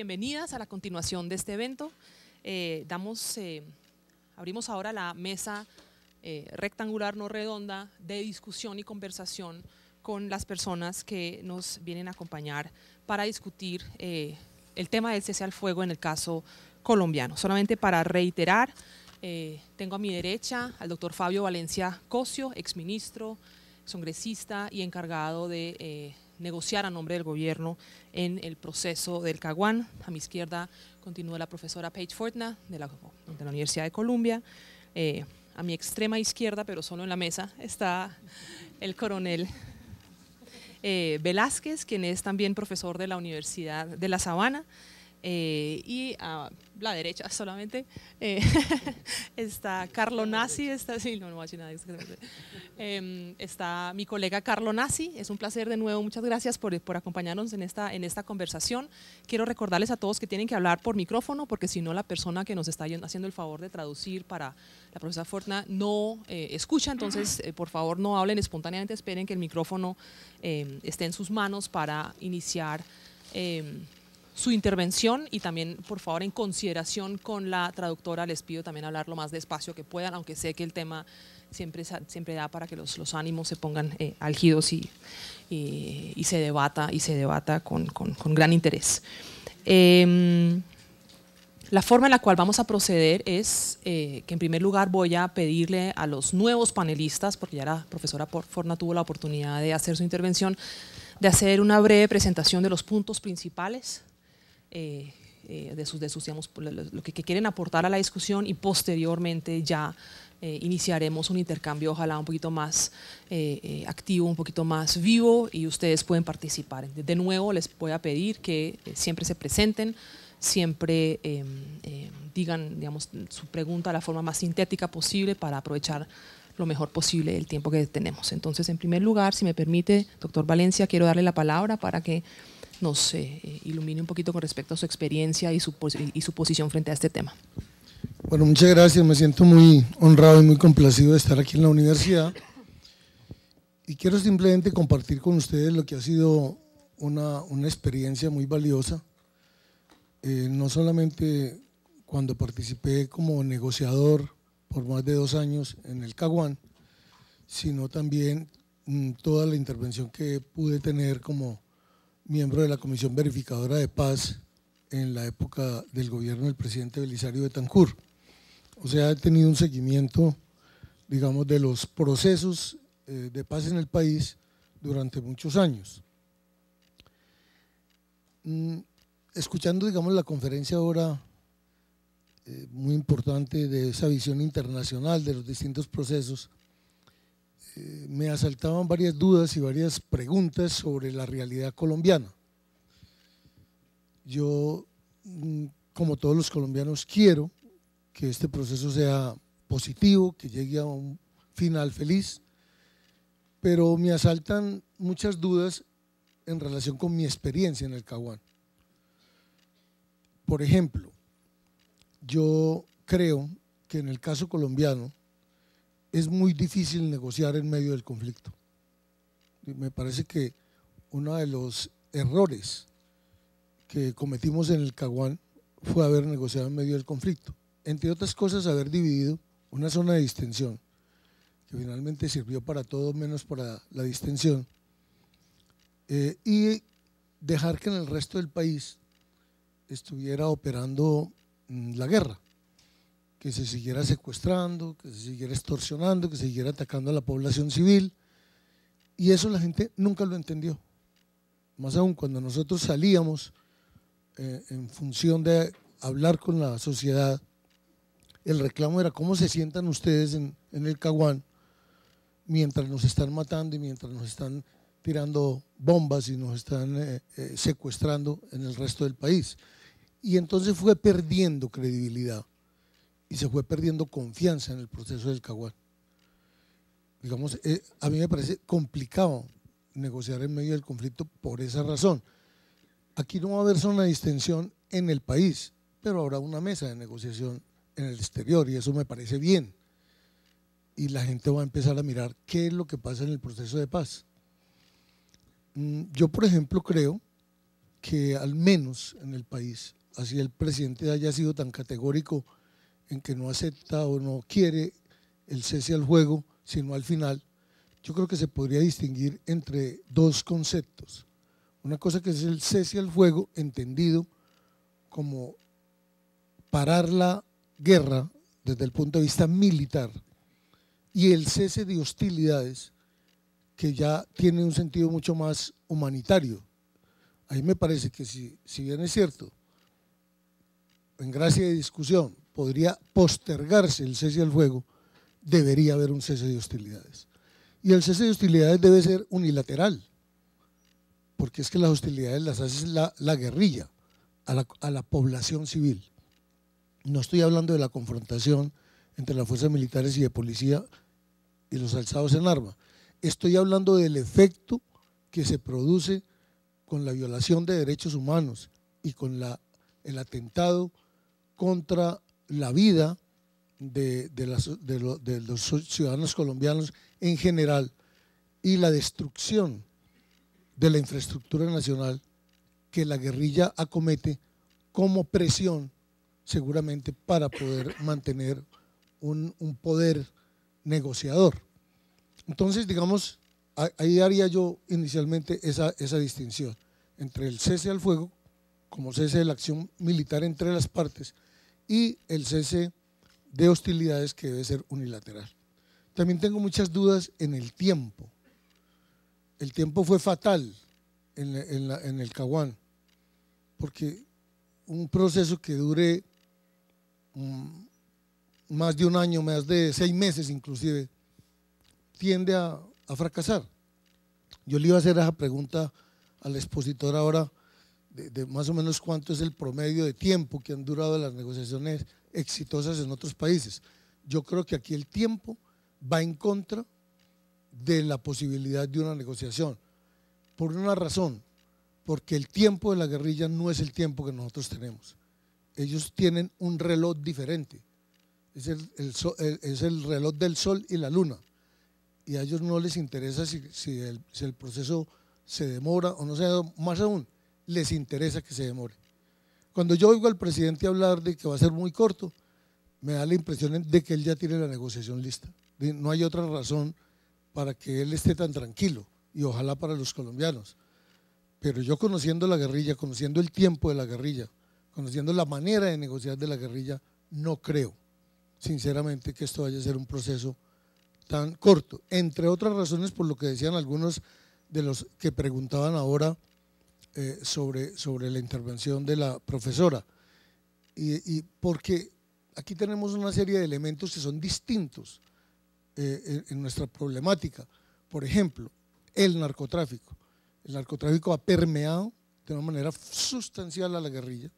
Bienvenidas a la continuación de este evento. Abrimos ahora la mesa rectangular, no redonda, de discusión y conversación con las personas que nos vienen a acompañar para discutir el tema del cese al fuego en el caso colombiano. Solamente para reiterar, tengo a mi derecha al doctor Fabio Valencia Cossio, exministro, congresista y encargado de negociar a nombre del gobierno en el proceso del Caguán. A mi izquierda continúa la profesora Paige Fortna de la Universidad de Columbia. A mi extrema izquierda, pero solo en la mesa, está el coronel Velázquez, quien es también profesor de la Universidad de La Sabana. Y a la derecha solamente está Carlo Nasi, está mi colega Carlo Nasi. Es un placer de nuevo, muchas gracias por acompañarnos en esta conversación. Quiero recordarles a todos que tienen que hablar por micrófono, porque si no la persona que nos está haciendo el favor de traducir para la profesora Fortna no escucha, entonces por favor no hablen espontáneamente, esperen que el micrófono esté en sus manos para iniciar su intervención, y también, por favor, en consideración con la traductora, les pido también hablar lo más despacio que puedan, aunque sé que el tema siempre da para que los ánimos se pongan álgidos y se debata con gran interés. La forma en la cual vamos a proceder es que, en primer lugar, voy a pedirle a los nuevos panelistas, porque ya la profesora Fortna tuvo la oportunidad de hacer su intervención, de hacer una breve presentación de los puntos principales digamos, lo que quieren aportar a la discusión, y posteriormente ya iniciaremos un intercambio, ojalá un poquito más activo, un poquito más vivo, y ustedes pueden participar. De nuevo les voy a pedir que siempre se presenten, siempre digan, digamos, su pregunta de la forma más sintética posible para aprovechar lo mejor posible el tiempo que tenemos. Entonces, en primer lugar, si me permite, doctor Valencia, quiero darle la palabra para que nos ilumine un poquito con respecto a su experiencia y su posición frente a este tema. Bueno, muchas gracias. Me siento muy honrado y muy complacido de estar aquí en la universidad, y quiero simplemente compartir con ustedes lo que ha sido una experiencia muy valiosa, no solamente cuando participé como negociador por más de 2 años en el Caguán, sino también toda la intervención que pude tener como miembro de la Comisión Verificadora de Paz en la época del gobierno del presidente Belisario Betancur. O sea, he tenido un seguimiento, digamos, de los procesos de paz en el país durante muchos años. Escuchando, digamos, la conferencia ahora muy importante de esa visión internacional de los distintos procesos, me asaltaban varias dudas y varias preguntas sobre la realidad colombiana. Yo, como todos los colombianos, quiero que este proceso sea positivo, que llegue a un final feliz, pero me asaltan muchas dudas en relación con mi experiencia en el Caguán. Por ejemplo, yo creo que en el caso colombiano es muy difícil negociar en medio del conflicto. Me parece que uno de los errores que cometimos en el Caguán fue haber negociado en medio del conflicto. Entre otras cosas, haber dividido una zona de distensión, que finalmente sirvió para todo menos para la distensión, y dejar que en el resto del país estuviera operando la guerra, que se siguiera secuestrando, que se siguiera extorsionando, que se siguiera atacando a la población civil, y eso la gente nunca lo entendió. Más aún cuando nosotros salíamos en función de hablar con la sociedad, el reclamo era: ¿cómo se sientan ustedes en el Caguán mientras nos están matando y mientras nos están tirando bombas y nos están secuestrando en el resto del país? Y entonces fue perdiendo credibilidad y se fue perdiendo confianza en el proceso del Caguán. Digamos, a mí me parece complicado negociar en medio del conflicto por esa razón. Aquí no va a haber zona de distensión en el país, pero habrá una mesa de negociación en el exterior, y eso me parece bien. Y la gente va a empezar a mirar qué es lo que pasa en el proceso de paz. Yo, por ejemplo, creo que al menos en el país, así el presidente haya sido tan categórico en que no acepta o no quiere el cese al fuego, sino al final, yo creo que se podría distinguir entre dos conceptos. Una cosa que es el cese al fuego, entendido como parar la guerra desde el punto de vista militar, y el cese de hostilidades, que ya tiene un sentido mucho más humanitario. Ahí me parece que si bien es cierto, en gracia de discusión, podría postergarse el cese al fuego, debería haber un cese de hostilidades. Y el cese de hostilidades debe ser unilateral, porque es que las hostilidades las hace la guerrilla a la población civil. No estoy hablando de la confrontación entre las fuerzas militares y de policía y los alzados en armas. Estoy hablando del efecto que se produce con la violación de derechos humanos y con el atentado contra la vida de los ciudadanos colombianos en general y la destrucción de la infraestructura nacional que la guerrilla acomete como presión seguramente para poder mantener un poder negociador. Entonces, digamos, ahí haría yo inicialmente esa distinción entre el cese al fuego, como cese de la acción militar entre las partes, y el cese de hostilidades que debe ser unilateral. También tengo muchas dudas en el tiempo. El tiempo fue fatal en el Caguán, porque un proceso que dure más de un año, más de 6 meses inclusive, tiende a fracasar. Yo le iba a hacer esa pregunta al expositor ahora, de más o menos cuánto es el promedio de tiempo que han durado las negociaciones exitosas en otros países. Yo creo que aquí el tiempo va en contra de la posibilidad de una negociación, por una razón, porque el tiempo de la guerrilla no es el tiempo que nosotros tenemos. Ellos tienen un reloj diferente, es el reloj del sol y la luna, y a ellos no les interesa si el proceso se demora o no se demora, más aún, les interesa que se demore. Cuando yo oigo al presidente hablar de que va a ser muy corto, me da la impresión de que él ya tiene la negociación lista. No hay otra razón para que él esté tan tranquilo, y ojalá para los colombianos. Pero yo, conociendo la guerrilla, conociendo el tiempo de la guerrilla, conociendo la manera de negociar de la guerrilla, no creo, sinceramente, que esto vaya a ser un proceso tan corto. Entre otras razones, por lo que decían algunos de los que preguntaban ahora sobre la intervención de la profesora, y porque aquí tenemos una serie de elementos que son distintos en nuestra problemática. Por ejemplo, el narcotráfico. El narcotráfico ha permeado de una manera sustancial a la guerrilla,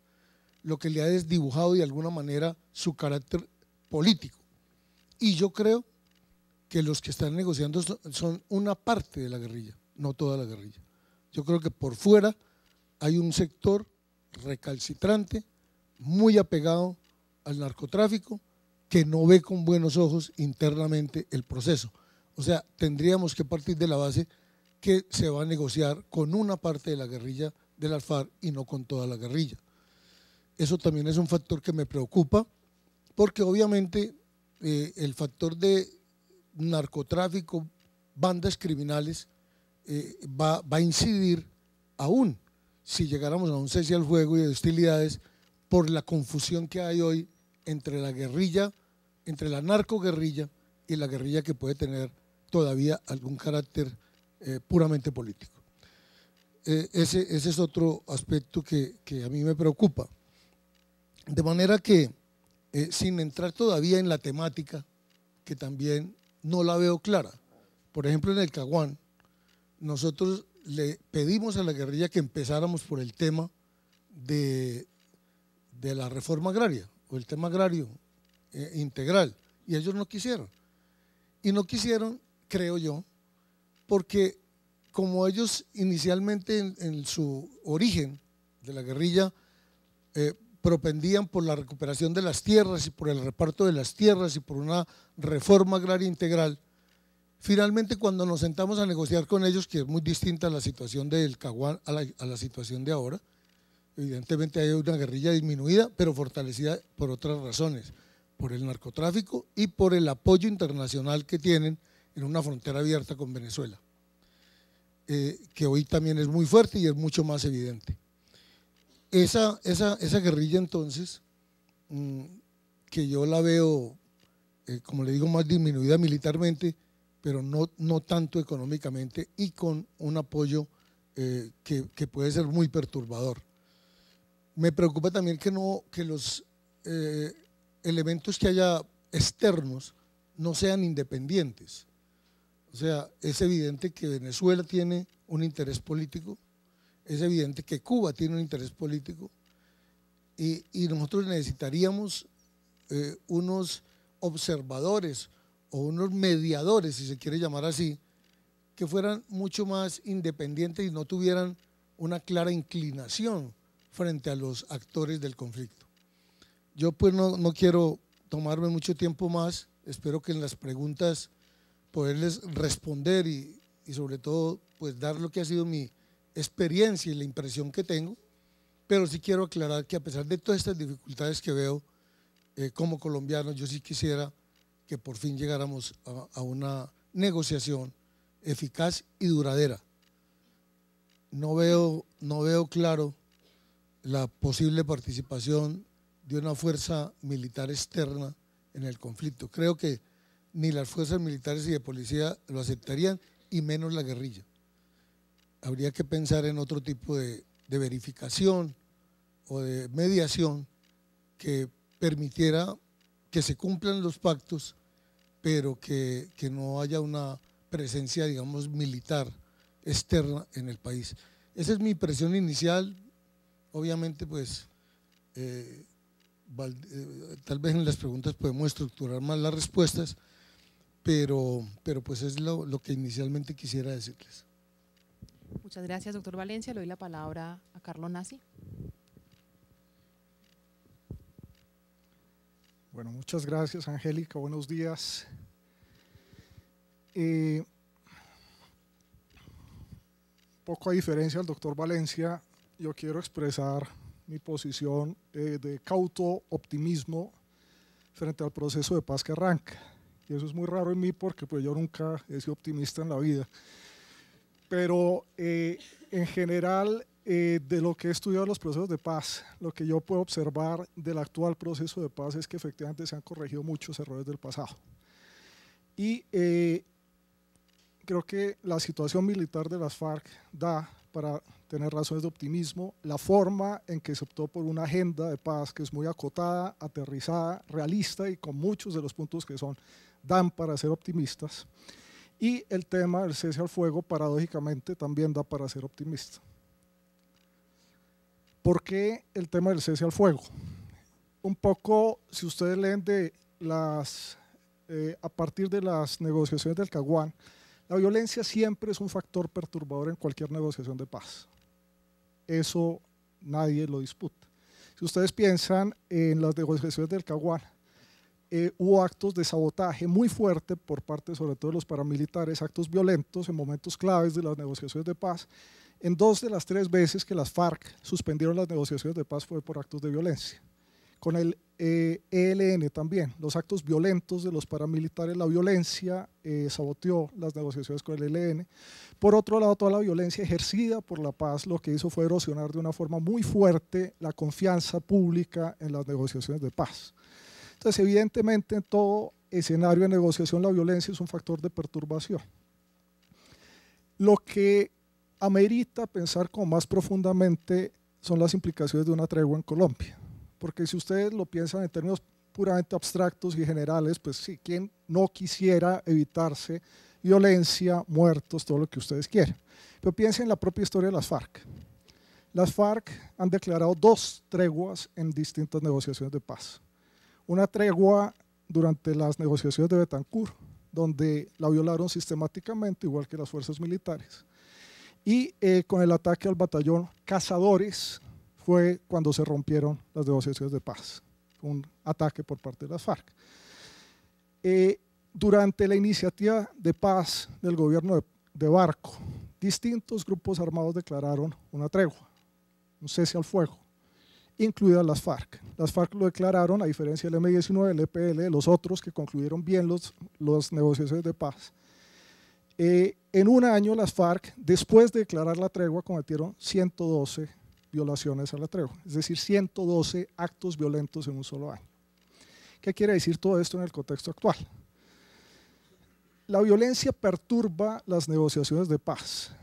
lo que le ha desdibujado de alguna manera su carácter político. Y yo creo que los que están negociando son una parte de la guerrilla, no toda la guerrilla. Yo creo que por fuera hay un sector recalcitrante, muy apegado al narcotráfico, que no ve con buenos ojos internamente el proceso. O sea, tendríamos que partir de la base que se va a negociar con una parte de la guerrilla de las FARC y no con toda la guerrilla. Eso también es un factor que me preocupa, porque obviamente el factor de narcotráfico, bandas criminales, va a incidir aún si llegáramos a un cese al fuego y de hostilidades, por la confusión que hay hoy entre la guerrilla, entre la narcoguerrilla y la guerrilla que puede tener todavía algún carácter puramente político. Ese es otro aspecto que a mí me preocupa. De manera que, sin entrar todavía en la temática, que también no la veo clara, por ejemplo en el Caguán, nosotros le pedimos a la guerrilla que empezáramos por el tema de la reforma agraria, o el tema agrario integral, y ellos no quisieron. Y no quisieron, creo yo, porque como ellos inicialmente en su origen de la guerrilla propendían por la recuperación de las tierras y por el reparto de las tierras y por una reforma agraria integral, finalmente, cuando nos sentamos a negociar con ellos, que es muy distinta la situación del Caguán a la situación de ahora, Evidentemente hay una guerrilla disminuida, pero fortalecida por otras razones, por el narcotráfico y por el apoyo internacional que tienen en una frontera abierta con Venezuela, que hoy también es muy fuerte y es mucho más evidente. Esa guerrilla entonces, que yo la veo, como le digo, más disminuida militarmente, pero no tanto económicamente y con un apoyo que puede ser muy perturbador. Me preocupa también que los elementos que haya externos no sean independientes. O sea, es evidente que Venezuela tiene un interés político, es evidente que Cuba tiene un interés político y nosotros necesitaríamos unos observadores o unos mediadores, si se quiere llamar así, que fueran mucho más independientes y no tuvieran una clara inclinación frente a los actores del conflicto. Yo pues no quiero tomarme mucho tiempo más, espero que en las preguntas poderles responder y sobre todo pues dar lo que ha sido mi experiencia y la impresión que tengo, pero sí quiero aclarar que a pesar de todas estas dificultades que veo como colombiano, yo sí quisiera que por fin llegáramos a una negociación eficaz y duradera. No veo claro la posible participación de una fuerza militar externa en el conflicto. Creo que ni las fuerzas militares y de policía lo aceptarían, y menos la guerrilla. Habría que pensar en otro tipo de verificación o de mediación que permitiera que se cumplan los pactos, pero que no haya una presencia, digamos, militar externa en el país. Esa es mi impresión inicial. Obviamente, pues, tal vez en las preguntas podemos estructurar más las respuestas, pero pues es lo que inicialmente quisiera decirles. Muchas gracias, doctor Valencia. Le doy la palabra a Carlo Nasi. Bueno, muchas gracias, Angélica. Buenos días. Poco a diferencia del doctor Valencia, yo quiero expresar mi posición de cauto optimismo frente al proceso de paz que arranca. Y eso es muy raro en mí porque pues, yo nunca he sido optimista en la vida. Pero en general, de lo que he estudiado los procesos de paz, lo que yo puedo observar del actual proceso de paz es que efectivamente se han corregido muchos errores del pasado. Y creo que la situación militar de las FARC da para tener razones de optimismo, la forma en que se optó por una agenda de paz que es muy acotada, aterrizada, realista y con muchos de los puntos que son, dan para ser optimistas. Y el tema del cese al fuego, paradójicamente, también da para ser optimista. ¿Por qué el tema del cese al fuego? Un poco, si ustedes leen de las, a partir de las negociaciones del Caguán, la violencia siempre es un factor perturbador en cualquier negociación de paz. Eso nadie lo disputa. Si ustedes piensan en las negociaciones del Caguán, hubo actos de sabotaje muy fuerte por parte sobre todo de los paramilitares, actos violentos en momentos claves de las negociaciones de paz. En 2 de las 3 veces que las FARC suspendieron las negociaciones de paz fue por actos de violencia. Con el ELN también, los actos violentos de los paramilitares, la violencia saboteó las negociaciones con el ELN. Por otro lado, toda la violencia ejercida por la paz lo que hizo fue erosionar de una forma muy fuerte la confianza pública en las negociaciones de paz. Entonces, evidentemente, en todo escenario de negociación, la violencia es un factor de perturbación. Lo que amerita pensar como más profundamente son las implicaciones de una tregua en Colombia. Porque si ustedes lo piensan en términos puramente abstractos y generales, pues sí, ¿quién no quisiera evitarse violencia, muertos, todo lo que ustedes quieran? Pero piensen en la propia historia de las FARC. Las FARC han declarado 2 treguas en distintas negociaciones de paz. Una tregua durante las negociaciones de Betancur, donde la violaron sistemáticamente, igual que las fuerzas militares. Y con el ataque al batallón Cazadores, fue cuando se rompieron las negociaciones de paz, un ataque por parte de las FARC. Durante la iniciativa de paz del gobierno de Barco, distintos grupos armados declararon una tregua, un cese al fuego, incluidas las FARC. Las FARC lo declararon, a diferencia del M-19, el EPL, los otros que concluyeron bien los negociaciones de paz. En un año las FARC, después de declarar la tregua, cometieron 112 violaciones a la tregua, es decir, 112 actos violentos en un solo año. ¿Qué quiere decir todo esto en el contexto actual? La violencia perturba las negociaciones de paz.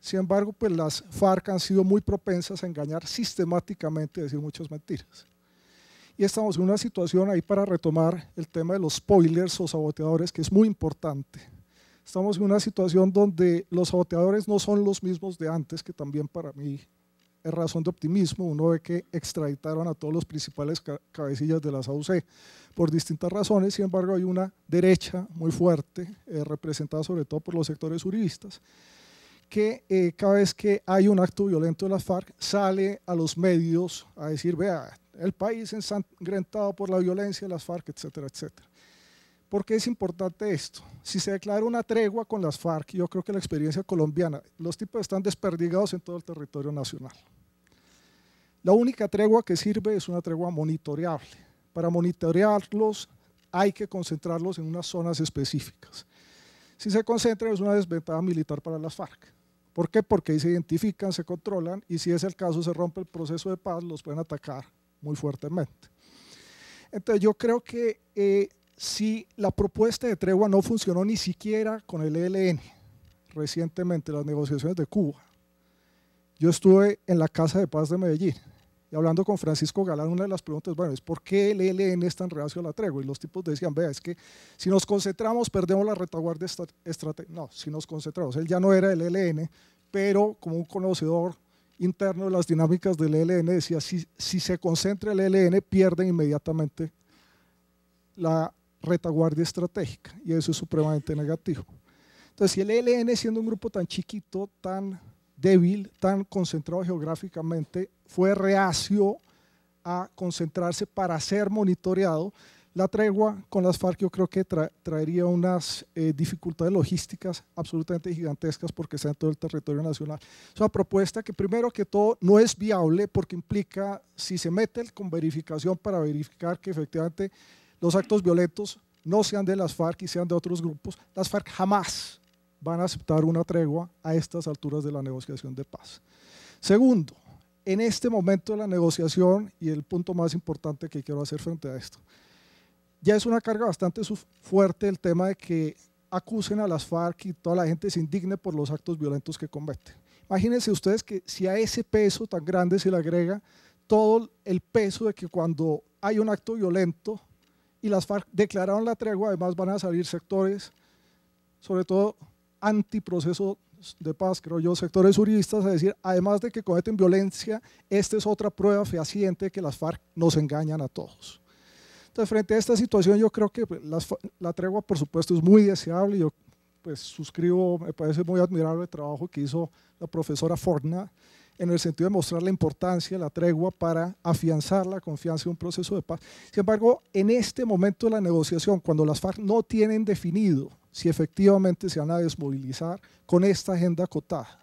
Sin embargo, pues las FARC han sido muy propensas a engañar sistemáticamente y decir muchas mentiras. Y estamos en una situación ahí para retomar el tema de los spoilers o saboteadores, que es muy importante. Estamos en una situación donde los saboteadores no son los mismos de antes, que también para mí es razón de optimismo. Uno ve que extraditaron a todos los principales cabecillas de las AUC por distintas razones, sin embargo hay una derecha muy fuerte, representada sobre todo por los sectores uribistas, que cada vez que hay un acto violento de las FARC sale a los medios a decir, vea, el país ensangrentado por la violencia de las FARC, etcétera, etcétera. ¿Por qué es importante esto? Si se declara una tregua con las FARC, yo creo que la experiencia colombiana, los tipos están desperdigados en todo el territorio nacional. La única tregua que sirve es una tregua monitoreable. Para monitorearlos hay que concentrarlos en unas zonas específicas. Si se concentran es una desventaja militar para las FARC. ¿Por qué? Porque ahí se identifican, se controlan y si es el caso se rompe el proceso de paz, los pueden atacar muy fuertemente. Entonces yo creo que si la propuesta de tregua no funcionó ni siquiera con el ELN, recientemente las negociaciones de Cuba, yo estuve en la Casa de Paz de Medellín y hablando con Francisco Galán, una de las preguntas, bueno, es ¿por qué el ELN es tan reacio a la tregua? Y los tipos decían, vea, es que si nos concentramos perdemos la retaguardia estratégica. No, si nos concentramos, él ya no era el ELN, pero como un conocedor interno de las dinámicas del ELN decía, si se concentra el ELN pierden inmediatamente la retaguardia estratégica y eso es supremamente negativo. Entonces, si el ELN siendo un grupo tan chiquito, tan débil, tan concentrado geográficamente, fue reacio a concentrarse para ser monitoreado, la tregua con las FARC yo creo que traería unas dificultades logísticas absolutamente gigantescas porque está en todo el territorio nacional. Es una propuesta que primero que todo no es viable porque implica, si se mete con verificación para verificar que efectivamente los actos violentos no sean de las FARC y sean de otros grupos, las FARC jamás van a aceptar una tregua a estas alturas de la negociación de paz. Segundo, en este momento de la negociación, y el punto más importante que quiero hacer frente a esto, ya es una carga bastante fuerte el tema de que acusen a las FARC y toda la gente se indigne por los actos violentos que cometen. Imagínense ustedes que si a ese peso tan grande se le agrega todo el peso de que cuando hay un acto violento, y las FARC declararon la tregua, además van a salir sectores, sobre todo antiproceso de paz, creo yo, sectores uribistas, a decir, además de que cometen violencia, esta es otra prueba fehaciente de que las FARC nos engañan a todos. Entonces, frente a esta situación, yo creo que la tregua, por supuesto, es muy deseable, yo pues suscribo, me parece muy admirable el trabajo que hizo la profesora Fortna, en el sentido de mostrar la importancia de la tregua para afianzar la confianza en un proceso de paz. Sin embargo, en este momento de la negociación, cuando las FARC no tienen definido si efectivamente se van a desmovilizar con esta agenda acotada,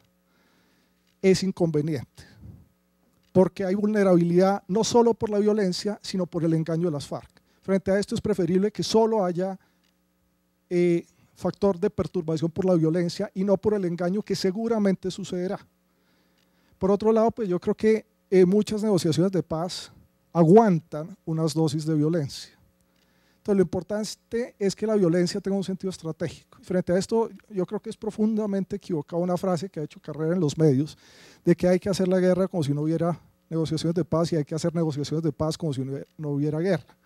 es inconveniente, porque hay vulnerabilidad no solo por la violencia, sino por el engaño de las FARC. Frente a esto es preferible que solo haya factor de perturbación por la violencia y no por el engaño que seguramente sucederá. Por otro lado, pues yo creo que muchas negociaciones de paz aguantan unas dosis de violencia. Entonces, lo importante es que la violencia tenga un sentido estratégico. Frente a esto, yo creo que es profundamente equivocada una frase que ha hecho carrera en los medios, de que hay que hacer la guerra como si no hubiera negociaciones de paz y hay que hacer negociaciones de paz como si no hubiera guerra.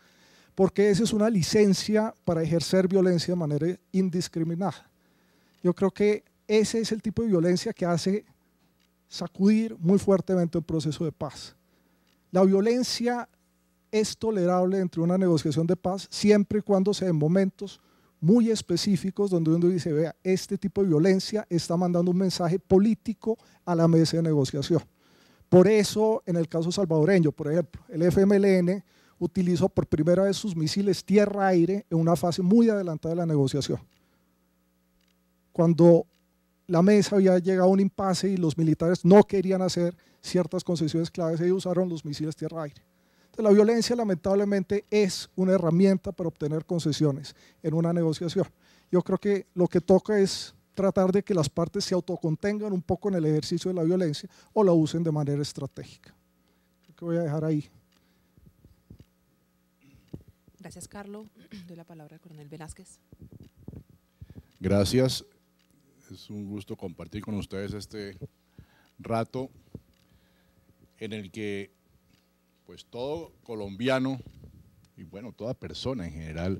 Porque esa es una licencia para ejercer violencia de manera indiscriminada. Yo creo que ese es el tipo de violencia que hace sacudir muy fuertemente el proceso de paz. La violencia es tolerable dentro de una negociación de paz siempre y cuando sea en momentos muy específicos donde uno dice, vea, este tipo de violencia está mandando un mensaje político a la mesa de negociación. Por eso, en el caso salvadoreño, por ejemplo, el FMLN utilizó por primera vez sus misiles tierra-aire en una fase muy adelantada de la negociación. Cuando la mesa había llegado a un impasse y los militares no querían hacer ciertas concesiones claves y usaron los misiles tierra-aire. Entonces, la violencia lamentablemente es una herramienta para obtener concesiones en una negociación. Yo creo que lo que toca es tratar de que las partes se autocontengan un poco en el ejercicio de la violencia o la usen de manera estratégica. Creo que voy a dejar ahí. Gracias, Carlo. Doy la palabra al coronel Velázquez. Gracias. Es un gusto compartir con ustedes este rato en el que pues todo colombiano y bueno, toda persona en general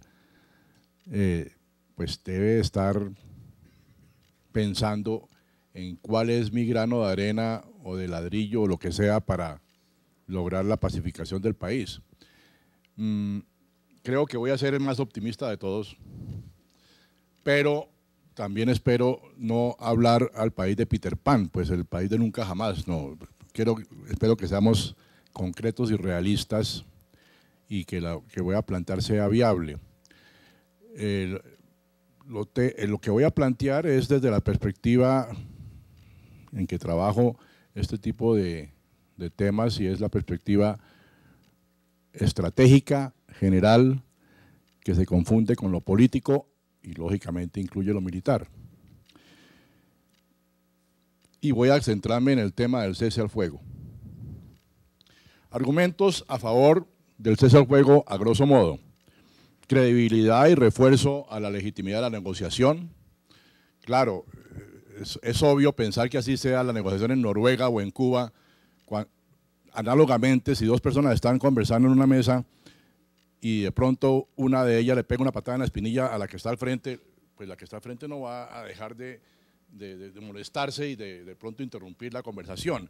pues debe estar pensando en cuál es mi grano de arena o de ladrillo o lo que sea para lograr la pacificación del país. Creo que voy a ser el más optimista de todos, pero también espero no hablar al país de Peter Pan, pues el país de nunca jamás. No, espero que seamos concretos y realistas y que lo que voy a plantear sea viable. Lo que voy a plantear es desde la perspectiva en que trabajo este tipo de temas, y es la perspectiva estratégica, general, que se confunde con lo político y lógicamente incluye lo militar. Y voy a centrarme en el tema del cese al fuego. Argumentos a favor del cese al fuego a grosso modo: credibilidad y refuerzo a la legitimidad de la negociación. Claro, es obvio pensar que así sea la negociación en Noruega o en Cuba. Análogamente, si dos personas están conversando en una mesa y de pronto una de ellas le pega una patada en la espinilla a la que está al frente, pues la que está al frente no va a dejar de molestarse y de pronto interrumpir la conversación.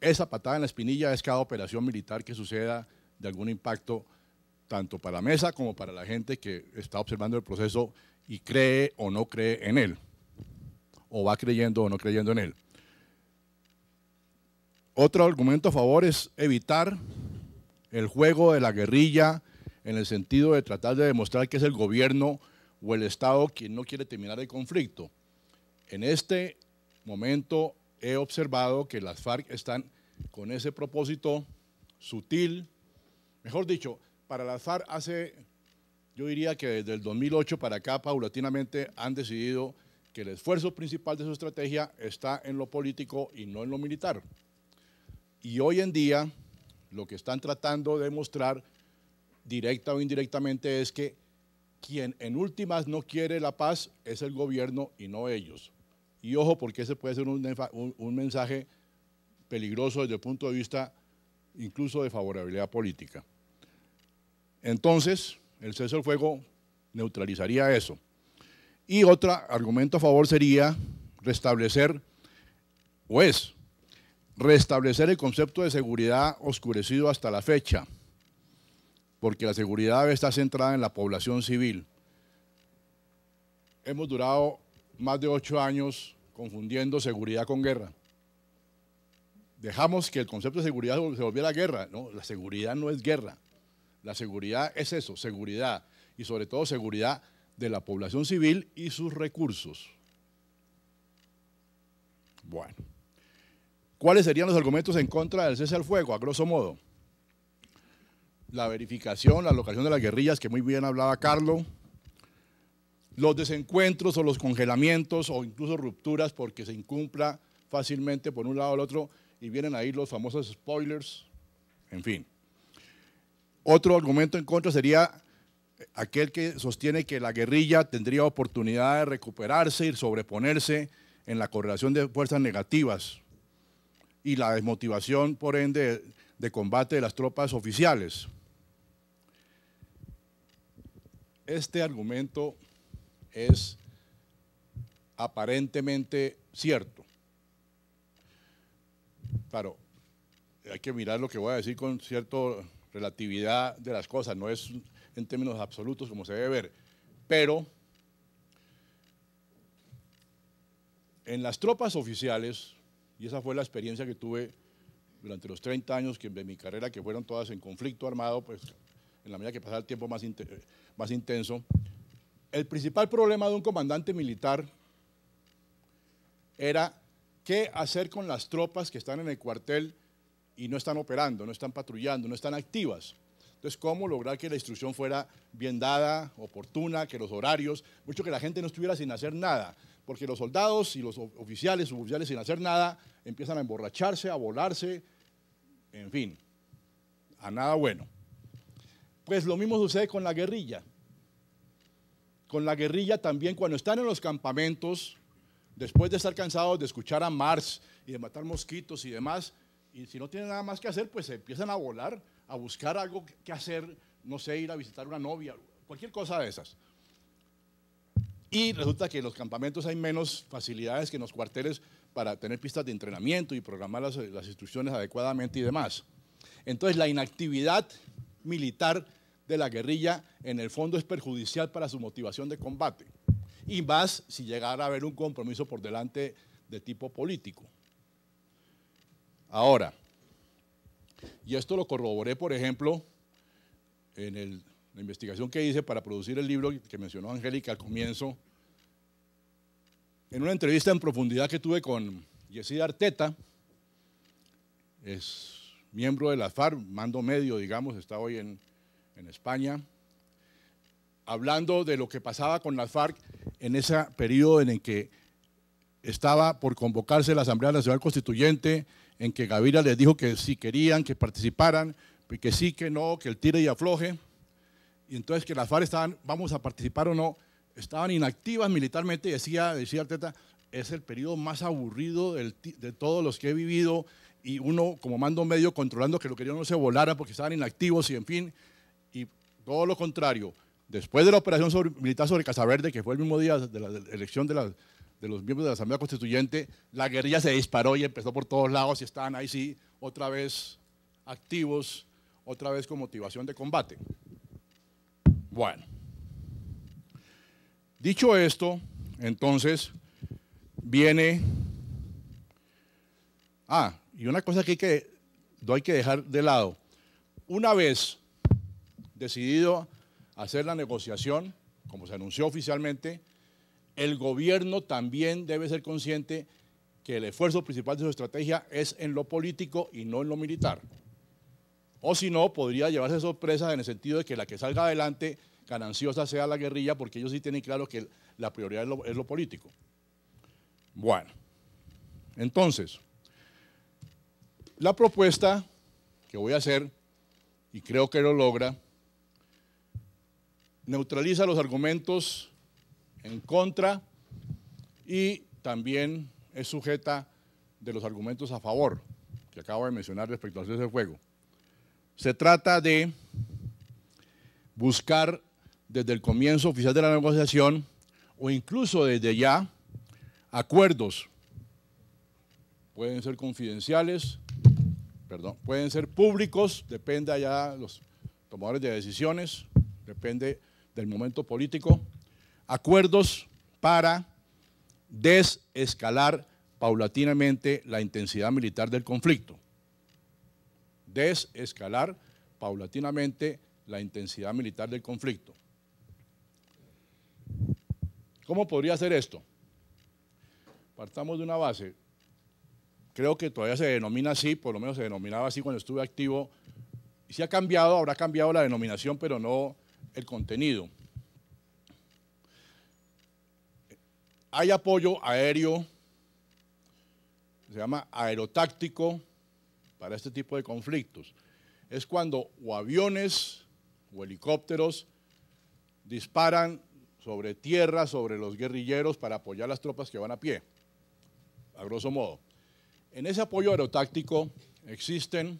Esa patada en la espinilla es cada operación militar que suceda de algún impacto, tanto para la mesa como para la gente que está observando el proceso y cree o no cree en él, o va creyendo o no creyendo en él. Otro argumento a favor es evitar el juego de la guerrilla, en el sentido de tratar de demostrar que es el gobierno o el Estado quien no quiere terminar el conflicto. En este momento he observado que las FARC están con ese propósito sutil. Mejor dicho, para las FARC yo diría que desde el 2008 para acá, paulatinamente han decidido que el esfuerzo principal de su estrategia está en lo político y no en lo militar. Y hoy en día lo que están tratando de mostrar directa o indirectamente es que quien en últimas no quiere la paz es el gobierno y no ellos. Y ojo, porque ese puede ser un mensaje peligroso desde el punto de vista incluso de favorabilidad política. Entonces, el cese al fuego neutralizaría eso. Y otro argumento a favor sería restablecer el concepto de seguridad oscurecido hasta la fecha, porque la seguridad está centrada en la población civil. Hemos durado más de 8 años confundiendo seguridad con guerra. Dejamos que el concepto de seguridad se volviera guerra. No, la seguridad no es guerra. La seguridad es eso, seguridad, y sobre todo seguridad de la población civil y sus recursos. Bueno, ¿cuáles serían los argumentos en contra del cese al fuego, a grosso modo? La verificación, la locación de las guerrillas, que muy bien hablaba Carlo, los desencuentros o los congelamientos o incluso rupturas porque se incumpla fácilmente por un lado o el otro, y vienen ahí los famosos spoilers, en fin. Otro argumento en contra sería aquel que sostiene que la guerrilla tendría oportunidad de recuperarse y sobreponerse en la correlación de fuerzas negativas y la desmotivación, por ende, de combate de las tropas oficiales. Este argumento es aparentemente cierto. Claro, hay que mirar lo que voy a decir con cierta relatividad de las cosas, no es en términos absolutos como se debe ver, pero en las tropas oficiales, y esa fue la experiencia que tuve durante los 30 años de mi carrera, que fueron todas en conflicto armado, pues en la medida que pasaba el tiempo más intenso, el principal problema de un comandante militar era qué hacer con las tropas que están en el cuartel y no están operando, no están patrullando, no están activas. Entonces, cómo lograr que la instrucción fuera bien dada, oportuna, que los horarios, mucho que la gente no estuviera sin hacer nada, porque los soldados y los oficiales, suboficiales sin hacer nada, empiezan a emborracharse, a volarse, en fin, a nada bueno. Pues lo mismo sucede con la guerrilla. Con la guerrilla también, cuando están en los campamentos, después de estar cansados de escuchar a Marx y de matar mosquitos y demás, y si no tienen nada más que hacer, pues se empiezan a volar, a buscar algo que hacer, no sé, ir a visitar una novia, cualquier cosa de esas. Y resulta que en los campamentos hay menos facilidades que en los cuarteles para tener pistas de entrenamiento y programar las instrucciones adecuadamente y demás. Entonces, la inactividad militar de la guerrilla en el fondo es perjudicial para su motivación de combate, y más si llegara a haber un compromiso por delante de tipo político. Ahora, y esto lo corroboré, por ejemplo, en la investigación que hice para producir el libro que mencionó Angélica al comienzo, en una entrevista en profundidad que tuve con Yesid Arteta, es miembro de la FARC, mando medio, digamos, está hoy en España, hablando de lo que pasaba con la FARC en ese periodo en el que estaba por convocarse la Asamblea Nacional Constituyente, en que Gavira les dijo que sí querían, que participaran, que sí, que no, que el tire y afloje, y entonces que las FARC estaban, vamos a participar o no, estaban inactivas militarmente, y decía Arteta, es el periodo más aburrido de todos los que he vivido, y uno como mando medio controlando que lo que no se volara porque estaban inactivos y en fin, y todo lo contrario. Después de la operación militar sobre Casa Verde, que fue el mismo día de la elección de los miembros de la Asamblea Constituyente, la guerrilla se disparó y empezó por todos lados y estaban ahí sí, otra vez activos, otra vez con motivación de combate. Bueno, dicho esto, entonces viene… Y una cosa que no hay que dejar de lado. Una vez decidido hacer la negociación, como se anunció oficialmente, el gobierno también debe ser consciente que el esfuerzo principal de su estrategia es en lo político y no en lo militar. O si no, podría llevarse sorpresas en el sentido de que la que salga adelante gananciosa sea la guerrilla, porque ellos sí tienen claro que la prioridad es lo político. Bueno, entonces… la propuesta que voy a hacer, y creo que lo logra, neutraliza los argumentos en contra y también es sujeta de los argumentos a favor que acabo de mencionar respecto al cese de fuego. Se trata de buscar desde el comienzo oficial de la negociación o incluso desde ya acuerdos, pueden ser confidenciales, pueden ser públicos, depende allá de los tomadores de decisiones, depende del momento político, acuerdos para desescalar paulatinamente la intensidad militar del conflicto. Desescalar paulatinamente la intensidad militar del conflicto. ¿Cómo podría hacer esto? Partamos de una base. Creo que todavía se denomina así, por lo menos se denominaba así cuando estuve activo. Y si ha cambiado, habrá cambiado la denominación, pero no el contenido. Hay apoyo aéreo, se llama aerotáctico, para este tipo de conflictos. Es cuando o aviones o helicópteros disparan sobre tierra, sobre los guerrilleros, para apoyar las tropas que van a pie, a grosso modo. En ese apoyo aerotáctico existen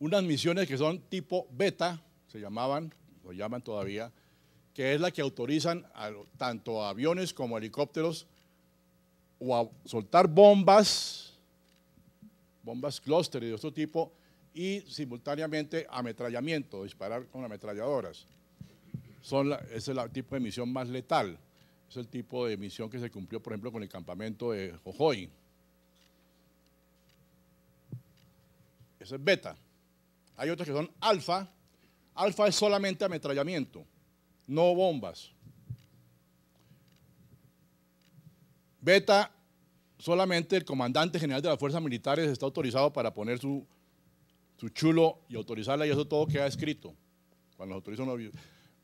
unas misiones que son tipo beta, se llamaban, lo llaman todavía, que es la que autorizan tanto a aviones como helicópteros o a soltar bombas, bombas clúster y de otro tipo, y simultáneamente ametrallamiento, disparar con ametralladoras. Ese es el tipo de misión más letal, es el tipo de misión que se cumplió, por ejemplo, con el campamento de Jojoy. Esa es beta. Hay otras que son alfa. Alfa es solamente ametrallamiento, no bombas. Beta solamente el comandante general de las fuerzas militares está autorizado para poner su chulo y autorizarla, y eso todo queda escrito. Cuando nos autoriza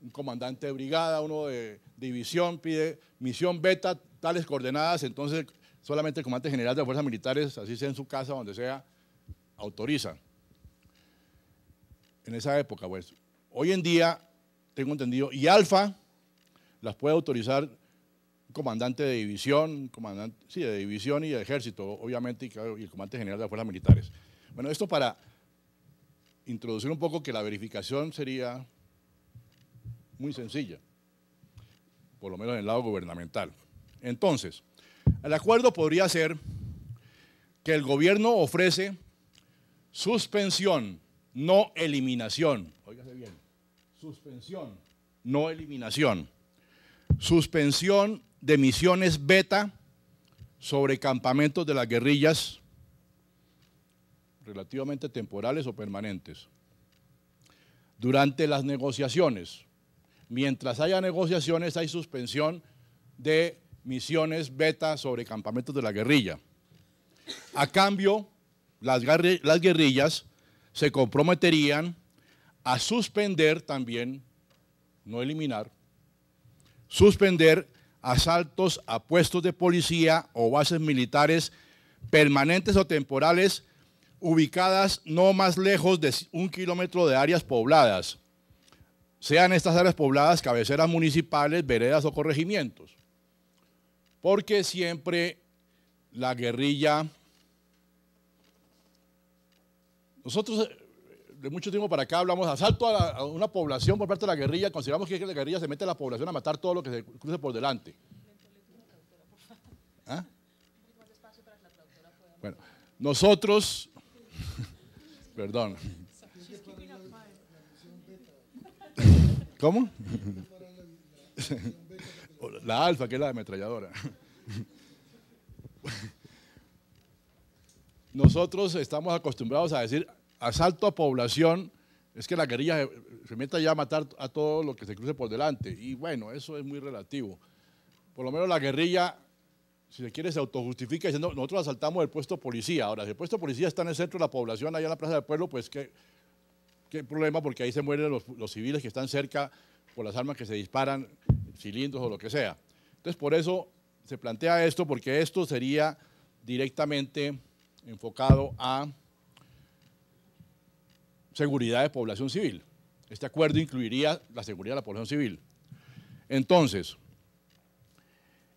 un comandante de brigada, uno de división, pide misión beta, tales coordenadas, entonces solamente el comandante general de las fuerzas militares, así sea en su casa, donde sea, autoriza. En esa época, pues, hoy en día, tengo entendido, y alfa las puede autorizar un comandante de división, de división y de ejército, obviamente, y el comandante general de las fuerzas militares. Bueno, esto para introducir un poco que la verificación sería muy sencilla, por lo menos en el lado gubernamental. Entonces, el acuerdo podría ser que el gobierno ofrece suspensión, no eliminación. Óigase bien, suspensión, no eliminación. Suspensión de misiones beta sobre campamentos de las guerrillas relativamente temporales o permanentes. Durante las negociaciones, mientras haya negociaciones, hay suspensión de misiones beta sobre campamentos de la guerrilla. A cambio, las guerrillas se comprometerían a suspender también, no eliminar, suspender asaltos a puestos de policía o bases militares permanentes o temporales ubicadas no más lejos de 1 kilómetro de áreas pobladas, sean estas áreas pobladas cabeceras municipales, veredas o corregimientos, porque siempre la guerrilla, nosotros de mucho tiempo para acá hablamos de asalto a una población por parte de la guerrilla, consideramos que la guerrilla se mete a la población a matar todo lo que se cruce por delante. ¿Ah? Bueno, nosotros, perdón. ¿Cómo? La alfa, que es la ametralladora. Nosotros estamos acostumbrados a decir asalto a población, es que la guerrilla se meta ya a matar a todo lo que se cruce por delante. Y bueno, eso es muy relativo. Por lo menos la guerrilla, si se quiere, se autojustifica diciendo, nosotros asaltamos el puesto policía. Ahora, si el puesto policía está en el centro de la población, allá en la Plaza del Pueblo, pues qué problema, porque ahí se mueren los civiles que están cerca por las armas que se disparan, cilindros o lo que sea. Entonces, por eso se plantea esto, porque esto sería directamente enfocado a seguridad de población civil. Este acuerdo incluiría la seguridad de la población civil. Entonces,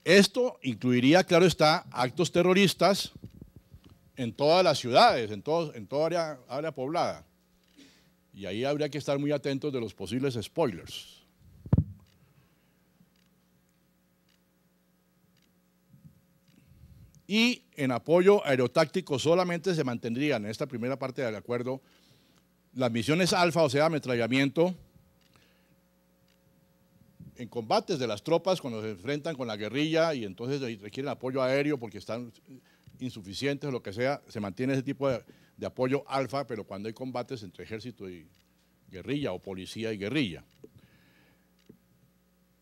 esto incluiría, claro está, actos terroristas en todas las ciudades, en toda área poblada. Y ahí habría que estar muy atentos de los posibles spoilers. Y en apoyo aerotáctico solamente se mantendrían en esta primera parte del acuerdo las misiones alfa, o sea, ametrallamiento, en combates de las tropas cuando se enfrentan con la guerrilla y entonces requieren apoyo aéreo porque están insuficientes o lo que sea, se mantiene ese tipo de apoyo alfa, pero cuando hay combates entre ejército y guerrilla o policía y guerrilla.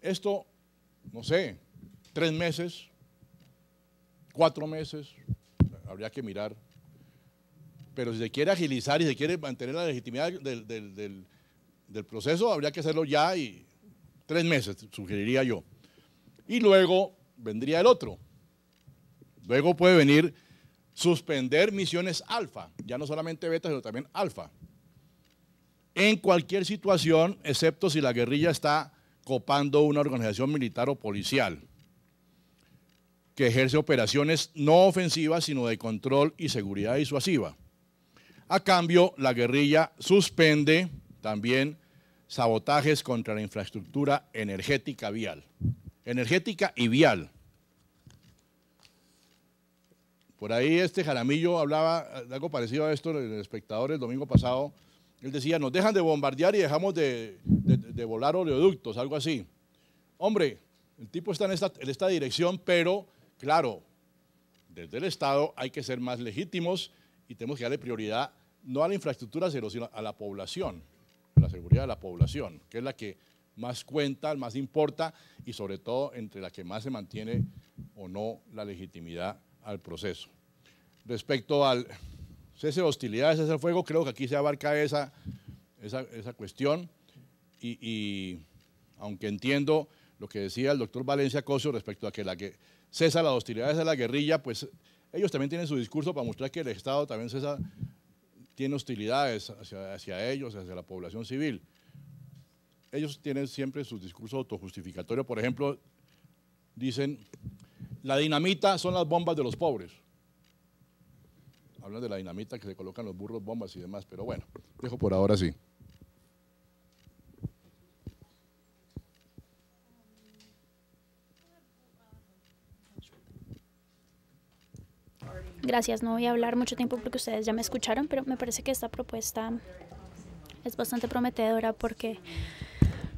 Esto, no sé, 3 meses, 4 meses, habría que mirar, pero si se quiere agilizar y se quiere mantener la legitimidad del proceso, habría que hacerlo ya y 3 meses, sugeriría yo. Y luego vendría el otro. Luego puede venir suspender misiones alfa, ya no solamente beta, sino también alfa. En cualquier situación, excepto si la guerrilla está copando una organización militar o policial que ejerce operaciones no ofensivas, sino de control y seguridad disuasiva. A cambio, la guerrilla suspende también sabotajes contra la infraestructura energética y vial. Por ahí Jaramillo hablaba de algo parecido a esto en el Espectador el domingo pasado. Él decía, nos dejan de bombardear y dejamos de volar oleoductos, algo así. Hombre, el tipo está en esta dirección, pero claro, desde el Estado hay que ser más legítimos y tenemos que darle prioridad no a la infraestructura, sino a la población, a la seguridad de la población, que es la que más cuenta, más importa y sobre todo entre la que más se mantiene o no la legitimidad al proceso. Respecto al cese de hostilidades, cese de fuego, creo que aquí se abarca esa cuestión y aunque entiendo lo que decía el doctor Valencia Cossio respecto a que la que cesa las hostilidades de la guerrilla, pues ellos también tienen su discurso para mostrar que el Estado también cesa, tiene hostilidades hacia ellos, hacia la población civil. Ellos tienen siempre su discurso autojustificatorio. Por ejemplo, dicen, la dinamita son las bombas de los pobres. Hablan de la dinamita que se colocan los burros, bombas y demás, pero bueno, dejo por ahora sí. Gracias, no voy a hablar mucho tiempo porque ustedes ya me escucharon, pero me parece que esta propuesta es bastante prometedora porque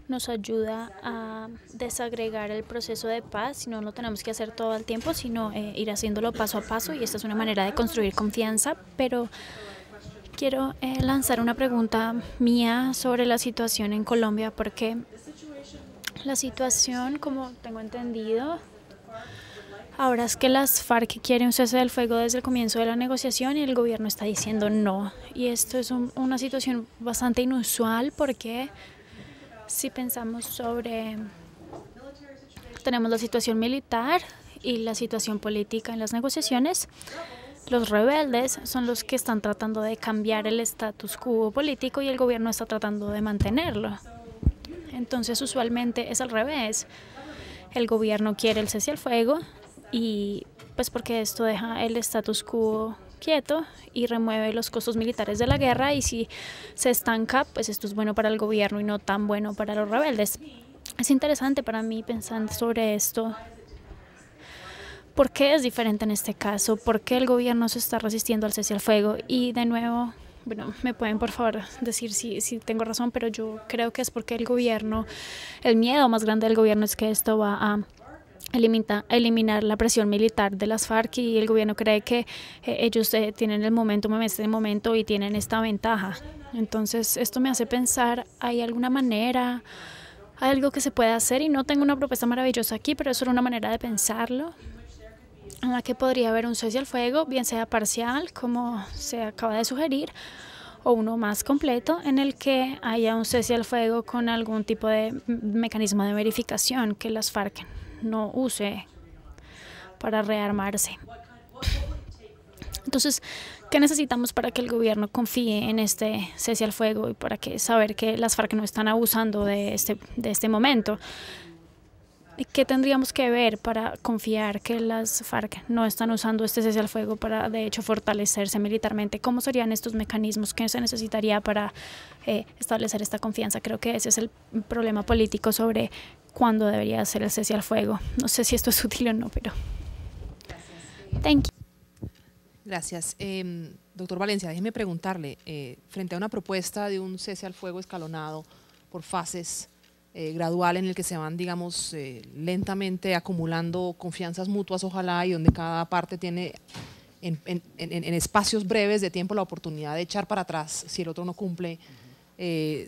nos ayuda a desagregar el proceso de paz. Si no lo tenemos que hacer todo el tiempo, sino ir haciéndolo paso a paso, y esta es una manera de construir confianza. Pero quiero lanzar una pregunta mía sobre la situación en Colombia, porque la situación, como tengo entendido, ahora es que las FARC quieren un cese del fuego desde el comienzo de la negociación y el gobierno está diciendo no. Y esto es una situación bastante inusual porque si pensamos sobre... tenemos la situación militar y la situación política en las negociaciones. Los rebeldes son los que están tratando de cambiar el status quo político y el gobierno está tratando de mantenerlo. Entonces usualmente es al revés. El gobierno quiere el cese del fuego, y pues porque esto deja el status quo quieto y remueve los costos militares de la guerra, y si se estanca, pues esto es bueno para el gobierno y no tan bueno para los rebeldes. Es interesante para mí pensar sobre esto. ¿Por qué es diferente en este caso? ¿Por qué el gobierno se está resistiendo al cese al fuego? Y de nuevo, bueno, me pueden por favor decir si tengo razón, pero yo creo que es porque el gobierno, el miedo más grande del gobierno es que esto va a eliminar la presión militar de las FARC, y el gobierno cree que ellos tienen el momento y tienen esta ventaja. Entonces esto me hace pensar, ¿hay alguna manera, hay algo que se puede hacer? Y no tengo una propuesta maravillosa aquí, pero es solo una manera de pensarlo, en la que podría haber un cese al fuego, bien sea parcial, como se acaba de sugerir, o uno más completo, en el que haya un cese al fuego con algún tipo de mecanismo de verificación que las FARC no use para rearmarse. Entonces, ¿qué necesitamos para que el gobierno confíe en este cese al fuego y para que saber que las FARC no están abusando de este momento? ¿Qué tendríamos que ver para confiar que las FARC no están usando este cese al fuego para, de hecho, fortalecerse militarmente? ¿Cómo serían estos mecanismos que se necesitaría para establecer esta confianza? Creo que ese es el problema político sobre cuándo debería ser el cese al fuego. No sé si esto es útil o no, pero... Thank you. Gracias. Doctor Valencia, déjeme preguntarle, frente a una propuesta de un cese al fuego escalonado por fases... gradual, en el que se van, digamos, lentamente acumulando confianzas mutuas, ojalá, y donde cada parte tiene en espacios breves de tiempo la oportunidad de echar para atrás si el otro no cumple.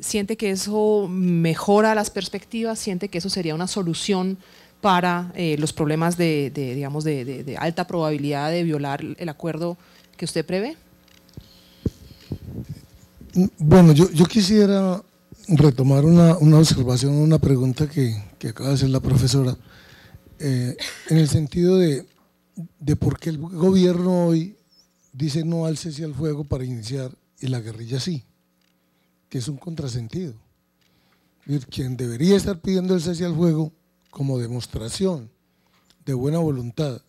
¿Siente que eso mejora las perspectivas? ¿Siente que eso sería una solución para los problemas de alta probabilidad de violar el acuerdo que usted prevé? Bueno, yo quisiera... retomar una observación, una pregunta que acaba de hacer la profesora, en el sentido de por qué el gobierno hoy dice no al cese al fuego para iniciar y la guerrilla sí, que es un contrasentido. Quien debería estar pidiendo el cese al fuego como demostración de buena voluntad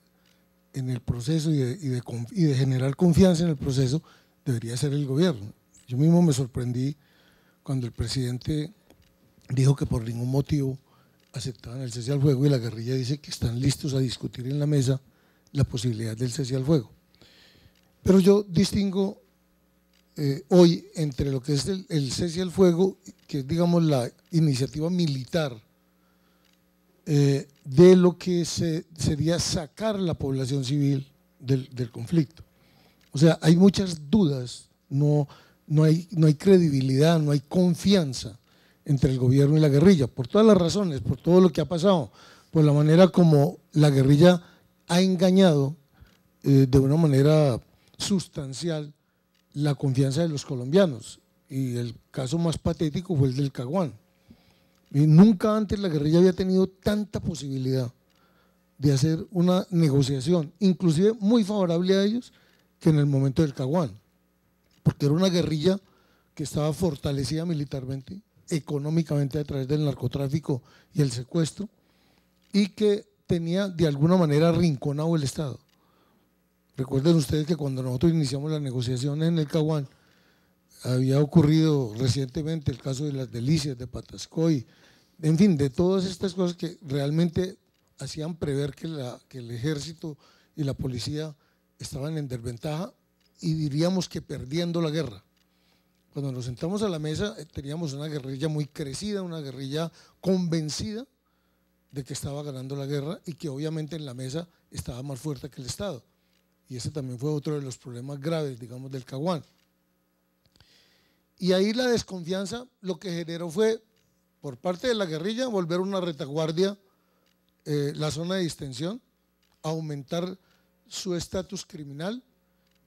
en el proceso y de generar confianza en el proceso debería ser el gobierno. Yo mismo me sorprendí cuando el presidente dijo que por ningún motivo aceptaban el cese al fuego y la guerrilla dice que están listos a discutir en la mesa la posibilidad del cese al fuego. Pero yo distingo hoy entre lo que es el cese al fuego, que es, digamos, la iniciativa militar, de lo que sería sacar la población civil del conflicto. O sea, hay muchas dudas, no hay credibilidad, no hay confianza entre el gobierno y la guerrilla, por todas las razones, por todo lo que ha pasado, por la manera como la guerrilla ha engañado de una manera sustancial la confianza de los colombianos, y el caso más patético fue el del Caguán. Y nunca antes la guerrilla había tenido tanta posibilidad de hacer una negociación, inclusive muy favorable a ellos, que en el momento del Caguán, porque era una guerrilla que estaba fortalecida militarmente, económicamente a través del narcotráfico y el secuestro, y que tenía de alguna manera arrinconado el Estado. Recuerden ustedes que cuando nosotros iniciamos las negociaciones en el Caguán, había ocurrido recientemente el caso de las Delicias de Patascoy, en fin, de todas estas cosas que realmente hacían prever que el ejército y la policía estaban en desventaja y diríamos que perdiendo la guerra. Cuando nos sentamos a la mesa teníamos una guerrilla muy crecida, una guerrilla convencida de que estaba ganando la guerra y que obviamente en la mesa estaba más fuerte que el Estado. Y ese también fue otro de los problemas graves, digamos, del Caguán. Y ahí la desconfianza lo que generó fue, por parte de la guerrilla, volver una retaguardia, la zona de distensión, aumentar su estatus criminal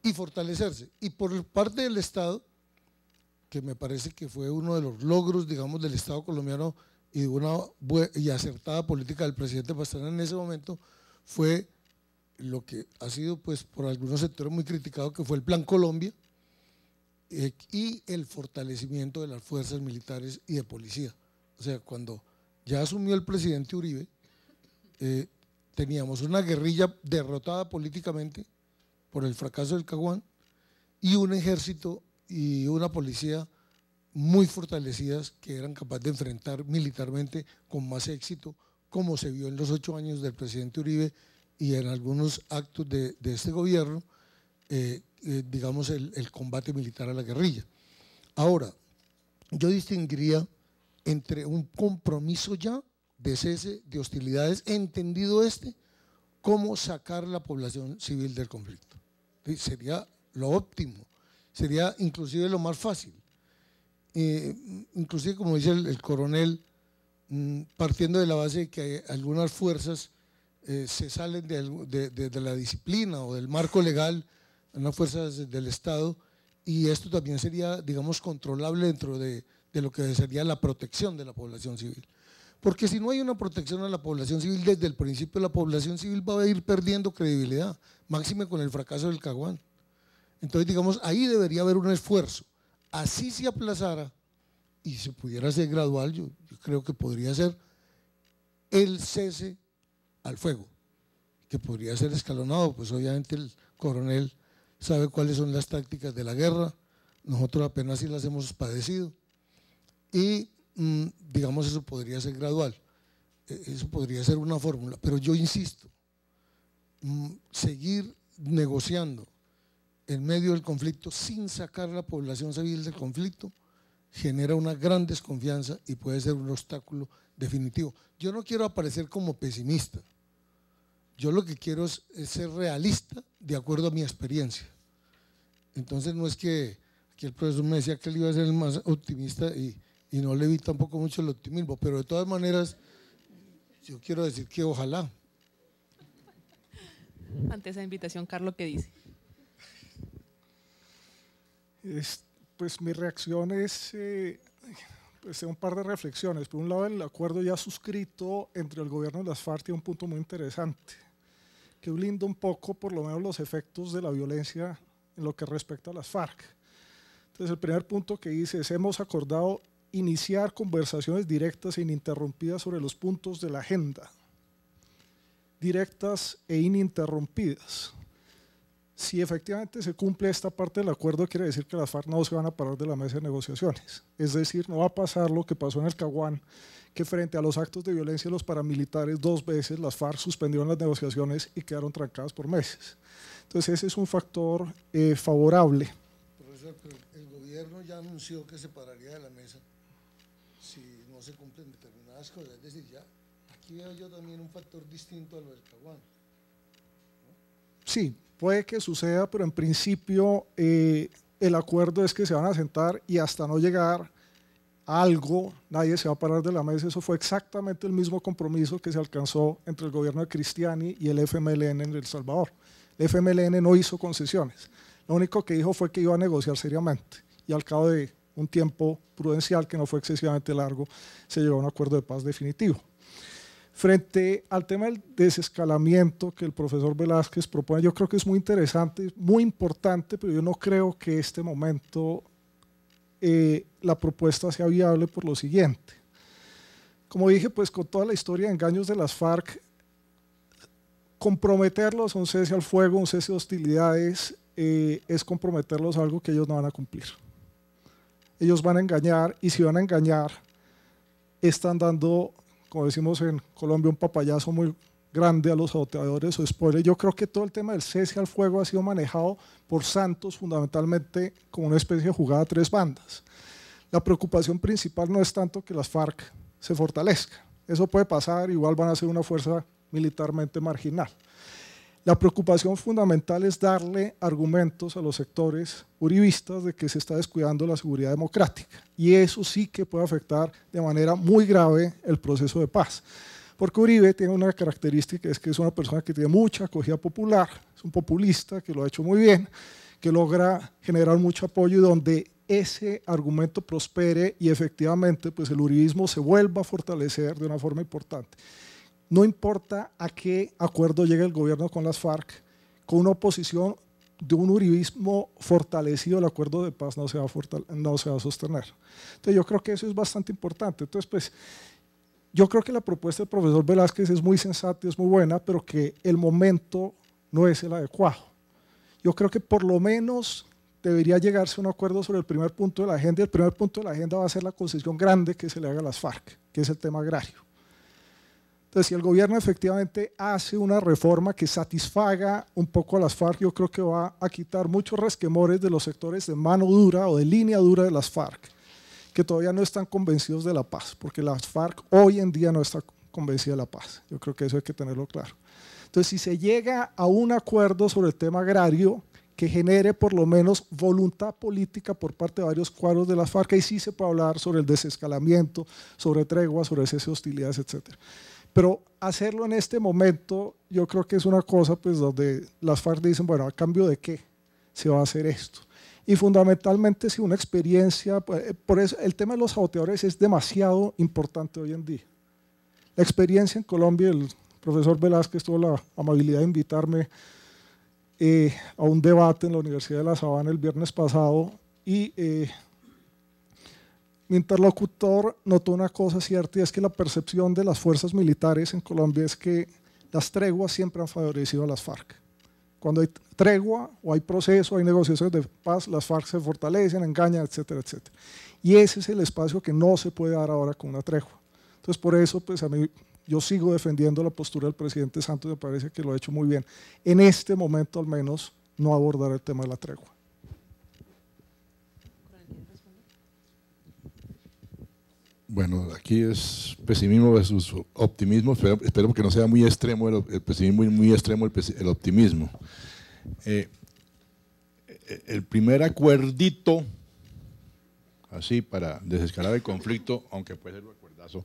y fortalecerse. Y por parte del Estado, que me parece que fue uno de los logros, digamos, del Estado colombiano y de una buena y acertada política del presidente Pastrana en ese momento, fue lo que ha sido, pues, por algunos sectores muy criticado, que fue el Plan Colombia, y el fortalecimiento de las fuerzas militares y de policía. O sea, cuando ya asumió el presidente Uribe, teníamos una guerrilla derrotada políticamente por el fracaso del Caguán y un ejército y una policía muy fortalecidas que eran capaces de enfrentar militarmente con más éxito, como se vio en los 8 años del presidente Uribe y en algunos actos de este gobierno, digamos, el combate militar a la guerrilla. Ahora, yo distinguiría entre un compromiso ya de cese de hostilidades, entendido este, como sacar la población civil del conflicto. ¿Sí? Sería lo óptimo, sería inclusive lo más fácil. Inclusive, como dice el coronel, partiendo de la base de que algunas fuerzas se salen de la disciplina o del marco legal, unas fuerzas del Estado, y esto también sería, digamos, controlable dentro de lo que sería la protección de la población civil. Porque si no hay una protección a la población civil, desde el principio la población civil va a ir perdiendo credibilidad, máxime con el fracaso del Caguán. Entonces, digamos, ahí debería haber un esfuerzo. Así se aplazara y se pudiera hacer gradual, yo creo que podría ser el cese al fuego, que podría ser escalonado, pues obviamente el coronel sabe cuáles son las tácticas de la guerra, nosotros apenas sí las hemos padecido, y digamos eso podría ser gradual, eso podría ser una fórmula, pero yo insisto, seguir negociando en medio del conflicto sin sacar a la población civil del conflicto genera una gran desconfianza y puede ser un obstáculo definitivo. Yo no quiero aparecer como pesimista, yo lo que quiero es ser realista de acuerdo a mi experiencia. Entonces no es que aquí el profesor me decía que él iba a ser el más optimista y no le vi tampoco mucho el optimismo, pero de todas maneras yo quiero decir que ojalá. Ante esa invitación, Carlo, ¿qué dice? Pues mi reacción es pues un par de reflexiones. Por un lado, el acuerdo ya suscrito entre el gobierno y las FARC tiene un punto muy interesante, que blinda un poco, por lo menos, los efectos de la violencia en lo que respecta a las FARC. Entonces, el primer punto que dice es: hemos acordado iniciar conversaciones directas e ininterrumpidas sobre los puntos de la agenda. Directas e ininterrumpidas. Si efectivamente se cumple esta parte del acuerdo, quiere decir que las FARC no se van a parar de la mesa de negociaciones. Es decir, no va a pasar lo que pasó en el Caguán, que frente a los actos de violencia de los paramilitares 2 veces las FARC suspendieron las negociaciones y quedaron trancadas por meses. Entonces ese es un factor favorable. Profesor, pero el gobierno ya anunció que se pararía de la mesa si no se cumplen determinadas cosas. Es decir, ya aquí veo yo también un factor distinto a lo del Caguán. Sí, puede que suceda, pero en principio el acuerdo es que se van a sentar y hasta no llegar a algo, nadie se va a parar de la mesa. Eso fue exactamente el mismo compromiso que se alcanzó entre el gobierno de Cristiani y el FMLN en El Salvador. La FMLN no hizo concesiones. Lo único que dijo fue que iba a negociar seriamente. Y al cabo de un tiempo prudencial, que no fue excesivamente largo, se llegó a un acuerdo de paz definitivo. Frente al tema del desescalamiento que el profesor Velázquez propone, yo creo que es muy interesante, muy importante, pero yo no creo que en este momento la propuesta sea viable por lo siguiente. Como dije, pues con toda la historia de engaños de las FARC, comprometerlos a un cese al fuego, un cese de hostilidades, es comprometerlos a algo que ellos no van a cumplir. Ellos van a engañar, y si van a engañar, están dando, como decimos en Colombia, un papayazo muy grande a los saboteadores o spoilers. Yo creo que todo el tema del cese al fuego ha sido manejado por Santos fundamentalmente como una especie de jugada a tres bandas. La preocupación principal no es tanto que las FARC se fortalezcan, eso puede pasar, igual van a ser una fuerza militarmente marginal. La preocupación fundamental es darle argumentos a los sectores uribistas de que se está descuidando la seguridad democrática, y eso sí que puede afectar de manera muy grave el proceso de paz, porque Uribe tiene una característica, es que es una persona que tiene mucha acogida popular, es un populista que lo ha hecho muy bien, que logra generar mucho apoyo y donde ese argumento prospere y efectivamente pues el uribismo se vuelva a fortalecer de una forma importante. No importa a qué acuerdo llegue el gobierno con las FARC, con una oposición de un uribismo fortalecido, el acuerdo de paz no se va a sostener. Entonces yo creo que eso es bastante importante. Entonces pues yo creo que la propuesta del profesor Velázquez es muy sensata, es muy buena, pero que el momento no es el adecuado. Yo creo que por lo menos debería llegarse a un acuerdo sobre el primer punto de la agenda, y el primer punto de la agenda va a ser la concesión grande que se le haga a las FARC, que es el tema agrario. Entonces, si el gobierno efectivamente hace una reforma que satisfaga un poco a las FARC, yo creo que va a quitar muchos resquemores de los sectores de mano dura o de línea dura de las FARC, que todavía no están convencidos de la paz, porque las FARC hoy en día no están convencidas de la paz. Yo creo que eso hay que tenerlo claro. Entonces, si se llega a un acuerdo sobre el tema agrario que genere por lo menos voluntad política por parte de varios cuadros de las FARC, y sí se puede hablar sobre el desescalamiento, sobre tregua, sobre cese de hostilidades, etcétera. Pero hacerlo en este momento, yo creo que es una cosa pues donde las FARC dicen, bueno, ¿a cambio de qué se va a hacer esto? Y fundamentalmente si una experiencia, por eso el tema de los saboteadores es demasiado importante hoy en día. La experiencia en Colombia, el profesor Velázquez tuvo la amabilidad de invitarme a un debate en la Universidad de La Sabana el viernes pasado, y mi interlocutor notó una cosa cierta, y es que la percepción de las fuerzas militares en Colombia es que las treguas siempre han favorecido a las FARC. Cuando hay tregua o hay proceso, hay negociaciones de paz, las FARC se fortalecen, engañan, etcétera, etcétera. Y ese es el espacio que no se puede dar ahora con una tregua. Entonces por eso pues a mí, yo sigo defendiendo la postura del presidente Santos, me parece que lo ha hecho muy bien. En este momento al menos no abordar el tema de la tregua. Bueno, aquí es pesimismo versus optimismo, espero que no sea muy extremo el pesimismo y muy extremo el optimismo. El primer acuerdito, así para desescalar el conflicto, aunque puede ser un acuerdazo,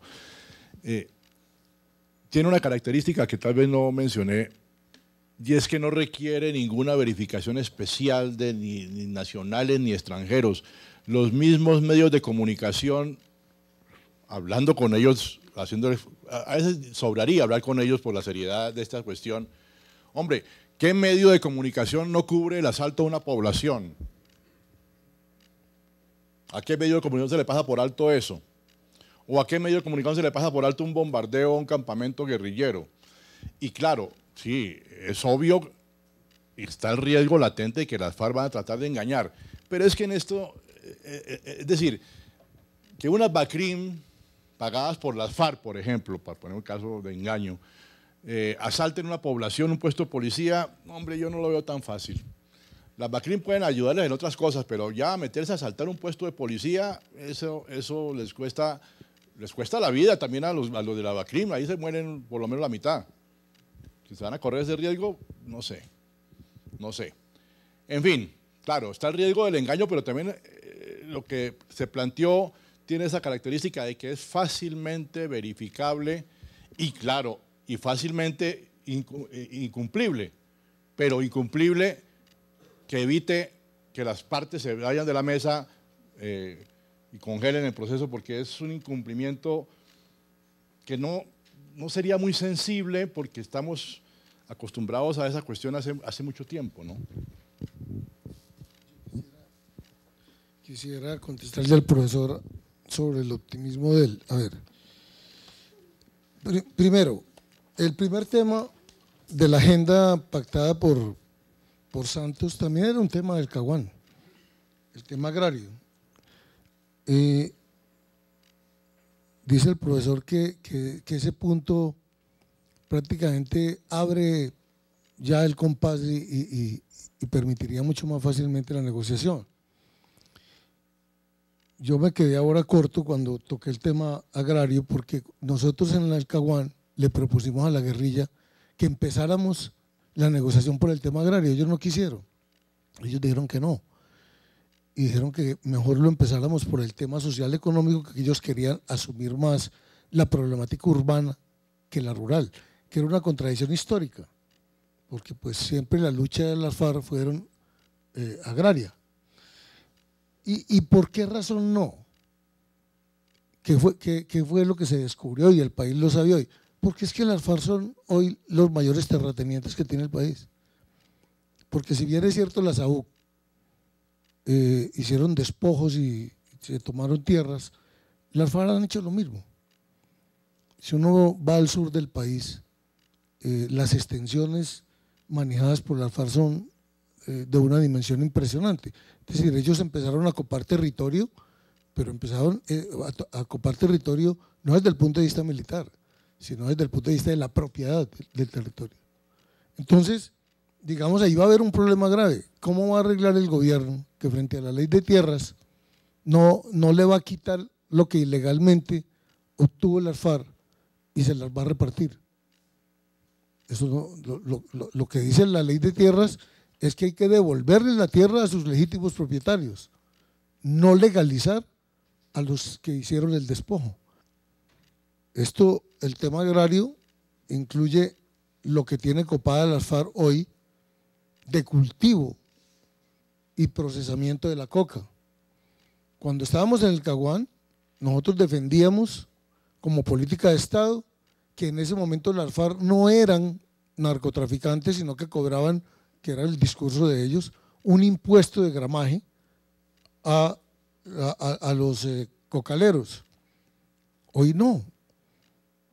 tiene una característica que tal vez no mencioné, y es que no requiere ninguna verificación especial de ni nacionales ni extranjeros. Los mismos medios de comunicación, hablando con ellos, a veces sobraría hablar con ellos por la seriedad de esta cuestión. Hombre, ¿qué medio de comunicación no cubre el asalto a una población? ¿A qué medio de comunicación se le pasa por alto eso? ¿O a qué medio de comunicación se le pasa por alto un bombardeo a un campamento guerrillero? Y claro, sí, es obvio, está el riesgo latente de que las FARC van a tratar de engañar, pero es que en esto, es decir, que una BACRIM pagadas por las FARC, por ejemplo, para poner un caso de engaño, asalten una población, un puesto de policía, hombre, yo no lo veo tan fácil. Las BACRIM pueden ayudarles en otras cosas, pero ya meterse a asaltar un puesto de policía, eso les cuesta la vida también a los de la BACRIM, ahí se mueren por lo menos la mitad. Si se van a correr ese riesgo, no sé. En fin, claro, está el riesgo del engaño, pero también lo que se planteó tiene esa característica de que es fácilmente verificable y claro, y fácilmente incumplible. pero incumplible, que evite que las partes se vayan de la mesa y congelen el proceso, porque es un incumplimiento que no sería muy sensible, porque estamos acostumbrados a esa cuestión hace mucho tiempo, ¿no? Quisiera contestarle al profesor sobre el optimismo de él. A ver, primero, el primer tema de la agenda pactada por Santos también era un tema del Caguán, el tema agrario. Dice el profesor que ese punto prácticamente abre ya el compás y permitiría mucho más fácilmente la negociación. Yo me quedé ahora corto cuando toqué el tema agrario, porque nosotros en el Caguán le propusimos a la guerrilla que empezáramos la negociación por el tema agrario. Ellos no quisieron, ellos dijeron que no. Y dijeron que mejor lo empezáramos por el tema social económico, que ellos querían asumir más la problemática urbana que la rural, que era una contradicción histórica, porque pues siempre la lucha de las FARC fueron agraria. ¿Y por qué razón no? ¿Qué fue lo que se descubrió y el país lo sabe hoy? Porque es que las FARC son hoy los mayores terratenientes que tiene el país. Porque si bien es cierto las AUC, hicieron despojos y se tomaron tierras, las FARC han hecho lo mismo. Si uno va al sur del país, las extensiones manejadas por las FARC son de una dimensión impresionante. Es decir, ellos empezaron a ocupar territorio, pero empezaron a ocupar territorio no desde el punto de vista militar, sino desde el punto de vista de la propiedad del territorio. Entonces, digamos, ahí va a haber un problema grave. ¿Cómo va a arreglar el gobierno que frente a la ley de tierras no le va a quitar lo que ilegalmente obtuvo las FARC y se las va a repartir? Eso no, lo que dice la ley de tierras es que hay que devolverle la tierra a sus legítimos propietarios, no legalizar a los que hicieron el despojo. Esto, el tema agrario, incluye lo que tiene copada las FARC hoy de cultivo y procesamiento de la coca. Cuando estábamos en el Caguán, nosotros defendíamos como política de Estado que en ese momento las FARC no eran narcotraficantes, sino que cobraban, que era el discurso de ellos, un impuesto de gramaje a los cocaleros. Hoy no.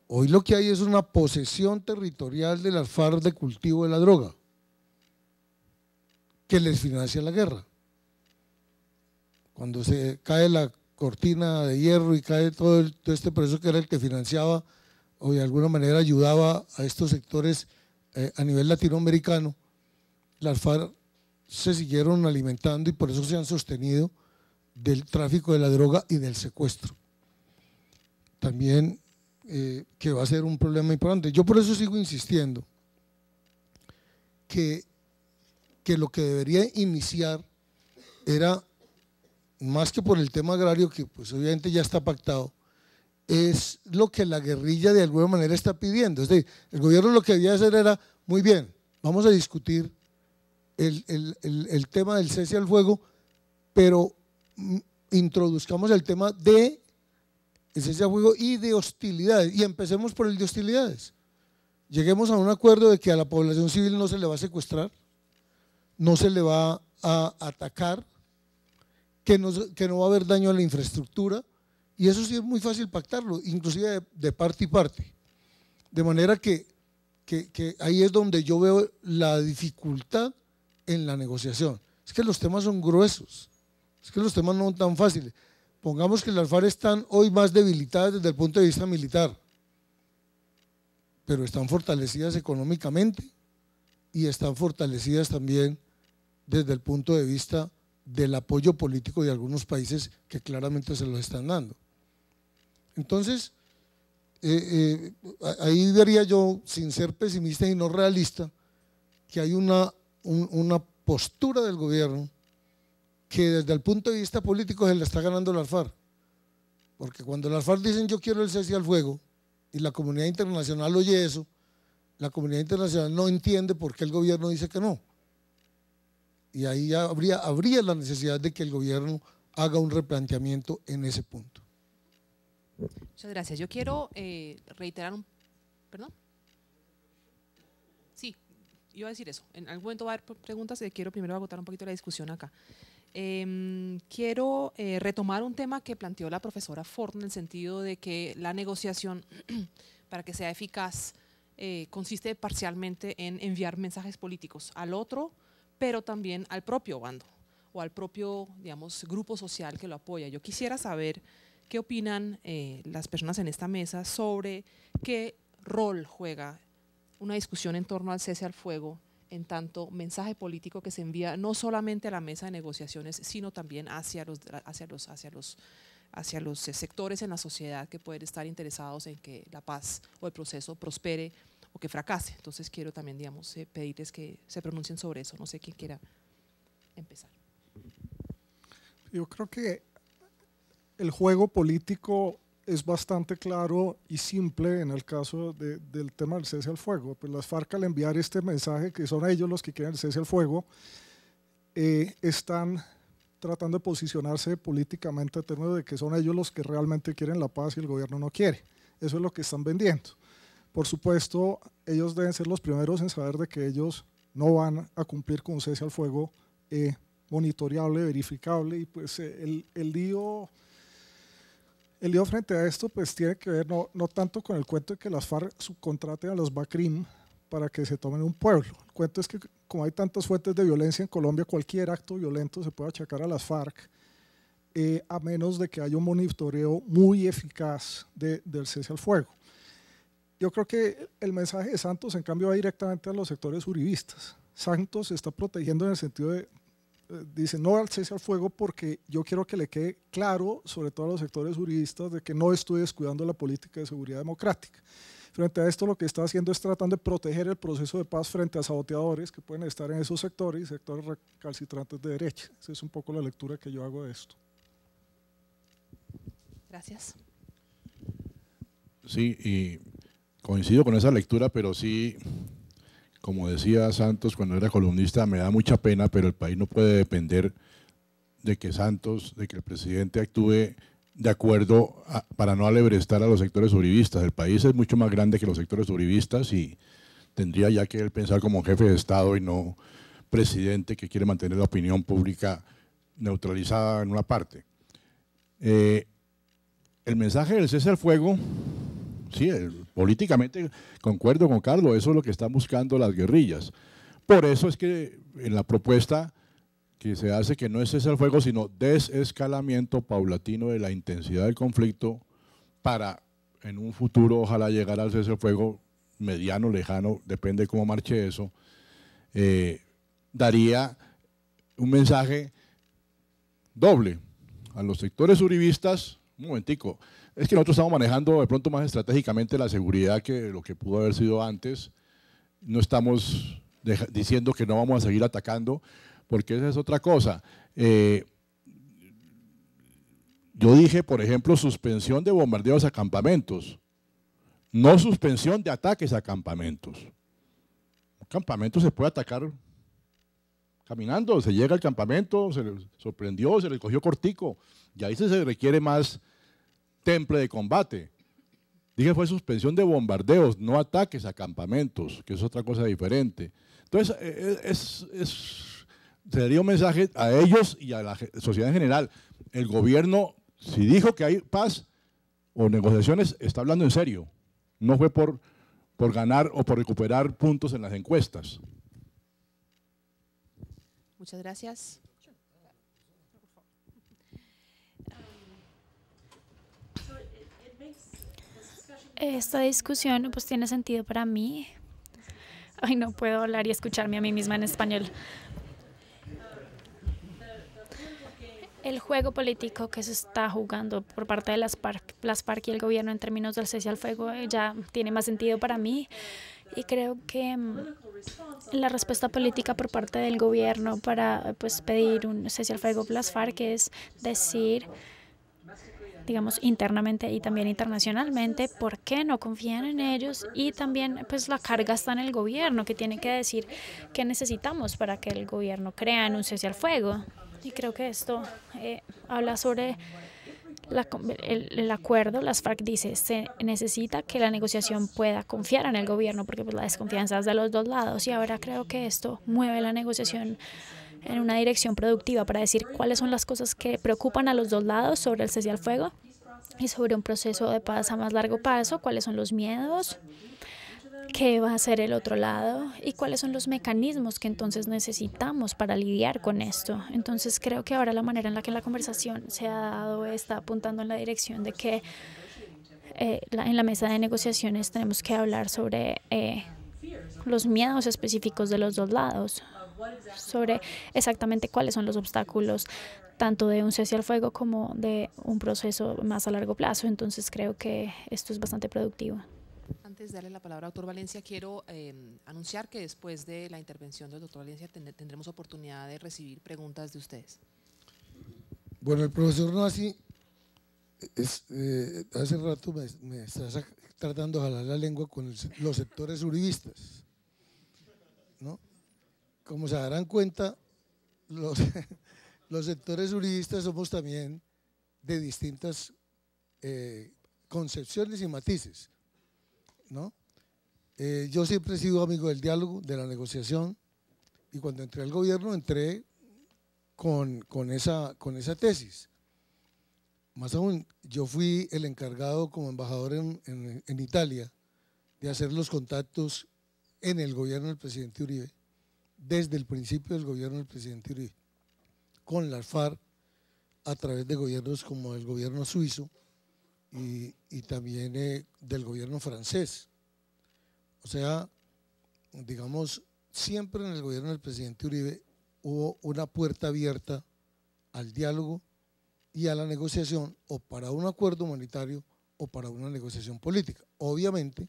Hoy lo que hay es una posesión territorial de las FARC de cultivo de la droga que les financia la guerra. Cuando se cae la cortina de hierro y cae todo este proceso que era el que financiaba o de alguna manera ayudaba a estos sectores a nivel latinoamericano, las FARC se siguieron alimentando y por eso se han sostenido del tráfico de la droga y del secuestro. También que va a ser un problema importante. Yo por eso sigo insistiendo que lo que debería iniciar era, más que por el tema agrario, que pues obviamente ya está pactado, es lo que la guerrilla de alguna manera está pidiendo. Es decir, el gobierno lo que debía hacer era, muy bien, vamos a discutir el tema del cese al fuego, pero introduzcamos el tema de el cese al fuego y de hostilidades, y empecemos por el de hostilidades. Lleguemos a un acuerdo de que a la población civil no se le va a secuestrar, no se le va a atacar, que no va a haber daño a la infraestructura, y eso sí es muy fácil pactarlo, inclusive de parte y parte. De manera que ahí es donde yo veo la dificultad en la negociación. Es que los temas son gruesos, es que los temas no son tan fáciles. Pongamos que las FARC están hoy más debilitadas desde el punto de vista militar, pero están fortalecidas económicamente y están fortalecidas también desde el punto de vista del apoyo político de algunos países que claramente se los están dando. Entonces, ahí diría yo, sin ser pesimista y no realista, que hay una postura del gobierno que desde el punto de vista político se la está ganando las FARC, porque cuando las FARC dicen yo quiero el cese al fuego y la comunidad internacional oye eso, la comunidad internacional no entiende por qué el gobierno dice que no. Y ahí ya habría la necesidad de que el gobierno haga un replanteamiento en ese punto. Muchas gracias. Yo quiero reiterar un... ¿Perdón? Sí, iba a decir eso. En algún momento va a haber preguntas y quiero primero agotar un poquito la discusión acá. Quiero retomar un tema que planteó la profesora Fortna en el sentido de que la negociación, para que sea eficaz, consiste parcialmente en enviar mensajes políticos al otro, pero también al propio bando o al propio, digamos, grupo social que lo apoya. Yo quisiera saber qué opinan las personas en esta mesa sobre qué rol juega una discusión en torno al cese al fuego en tanto mensaje político que se envía no solamente a la mesa de negociaciones, sino también hacia los sectores en la sociedad que pueden estar interesados en que la paz o el proceso prospere o que fracase. Entonces quiero también, digamos, pedirles que se pronuncien sobre eso. No sé quién quiera empezar. Yo creo que el juego político es bastante claro y simple en el caso del tema del cese al fuego. Pues las FARC, al enviar este mensaje, que son ellos los que quieren el cese al fuego, están tratando de posicionarse políticamente en términos de que son ellos los que realmente quieren la paz y el gobierno no quiere. Eso es lo que están vendiendo. Por supuesto, ellos deben ser los primeros en saber de que ellos no van a cumplir con un cese al fuego monitoreable, verificable, y pues el lío frente a esto pues tiene que ver no tanto con el cuento de que las FARC subcontraten a los BACRIM para que se tomen un pueblo. El cuento es que como hay tantas fuentes de violencia en Colombia, cualquier acto violento se puede achacar a las FARC, a menos de que haya un monitoreo muy eficaz del cese al fuego. Yo creo que el mensaje de Santos, en cambio, va directamente a los sectores uribistas. Santos se está protegiendo en el sentido de, dice no al cese al fuego porque yo quiero que le quede claro, sobre todo a los sectores uribistas, de que no estoy descuidando la política de seguridad democrática. Frente a esto, lo que está haciendo es tratando de proteger el proceso de paz frente a saboteadores que pueden estar en esos sectores y sectores recalcitrantes de derecha. Esa es un poco la lectura que yo hago de esto. Gracias. Sí, y coincido con esa lectura, pero sí... Como decía Santos cuando era columnista, me da mucha pena, pero el país no puede depender de que Santos, de que el presidente actúe de acuerdo para no alebrestar a los sectores uribistas. El país es mucho más grande que los sectores uribistas y tendría ya que él pensar como jefe de Estado y no presidente que quiere mantener la opinión pública neutralizada en una parte. El mensaje del cese al fuego… Sí, políticamente concuerdo con Carlos, eso es lo que están buscando las guerrillas. Por eso es que en la propuesta que se hace que no es cese al fuego, sino desescalamiento paulatino de la intensidad del conflicto para en un futuro ojalá llegar al cese al fuego mediano, lejano, depende cómo marche eso, daría un mensaje doble a los sectores uribistas. Un momentico, es que nosotros estamos manejando de pronto más estratégicamente la seguridad que lo que pudo haber sido antes. No estamos diciendo que no vamos a seguir atacando, porque esa es otra cosa. Yo dije, por ejemplo, suspensión de bombardeos a campamentos, no suspensión de ataques a campamentos. Un campamento se puede atacar caminando, se llega al campamento, se le sorprendió, se le cogió cortico, y ahí se requiere más temple de combate. Dije, fue suspensión de bombardeos, no ataques a campamentos, que es otra cosa diferente. Entonces, sería un mensaje a ellos y a la sociedad en general. El gobierno, si dijo que hay paz o negociaciones, está hablando en serio. No fue por ganar o por recuperar puntos en las encuestas. Muchas gracias. Esta discusión pues tiene sentido para mí. Ay, no puedo hablar y escucharme a mí misma en español. El juego político que se está jugando por parte de las FARC y el gobierno en términos del cese al fuego ya tiene más sentido para mí. Y creo que la respuesta política por parte del gobierno para pues, pedir un cese al fuego por las FARC es decir digamos, internamente y también internacionalmente, por qué no confían en ellos, y también pues la carga está en el gobierno, que tiene que decir qué necesitamos para que el gobierno crea en un cese al fuego. Y creo que esto habla sobre el acuerdo. Las FARC dice, se necesita que la negociación pueda confiar en el gobierno, porque pues la desconfianza es de los dos lados, y ahora creo que esto mueve la negociación en una dirección productiva para decir cuáles son las cosas que preocupan a los dos lados sobre el cese al fuego y sobre un proceso de paz a más largo plazo, cuáles son los miedos, qué va a hacer el otro lado y cuáles son los mecanismos que entonces necesitamos para lidiar con esto. Entonces creo que ahora la manera en la que la conversación se ha dado está apuntando en la dirección de que en la mesa de negociaciones tenemos que hablar sobre los miedos específicos de los dos lados, sobre exactamente cuáles son los obstáculos tanto de un cese al fuego como de un proceso más a largo plazo. Entonces creo que esto es bastante productivo. Antes de darle la palabra al doctor Valencia, quiero anunciar que después de la intervención del doctor Valencia tendremos oportunidad de recibir preguntas de ustedes. Bueno, el profesor Nasi hace rato me está tratando de jalar la lengua con los sectores uribistas, ¿no? Como se darán cuenta, los sectores uribistas somos también de distintas concepciones y matices, ¿no? Yo siempre he sido amigo del diálogo, de la negociación, y cuando entré al gobierno entré con esa tesis. Más aún, yo fui el encargado como embajador en Italia de hacer los contactos en el gobierno del presidente Uribe, desde el principio del gobierno del presidente Uribe, con las FARC, a través de gobiernos como el gobierno suizo y también del gobierno francés. O sea, digamos, siempre en el gobierno del presidente Uribe hubo una puerta abierta al diálogo y a la negociación, o para un acuerdo humanitario o para una negociación política. Obviamente,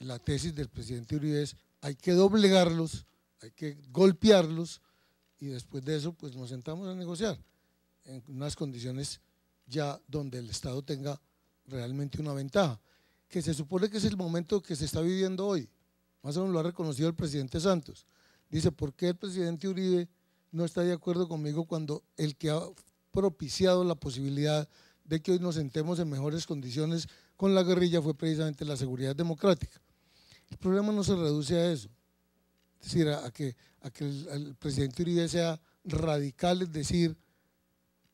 la tesis del presidente Uribe es: hay que doblegarlos, hay que golpearlos, y después de eso pues nos sentamos a negociar en unas condiciones ya donde el Estado tenga realmente una ventaja, que se supone que es el momento que se está viviendo hoy. Más o menos lo ha reconocido el presidente Santos. Dice, ¿por qué el presidente Uribe no está de acuerdo conmigo cuando el que ha propiciado la posibilidad de que hoy nos sentemos en mejores condiciones con la guerrilla fue precisamente la seguridad democrática? El problema no se reduce a eso, es decir, a que el presidente Uribe sea radical, es decir,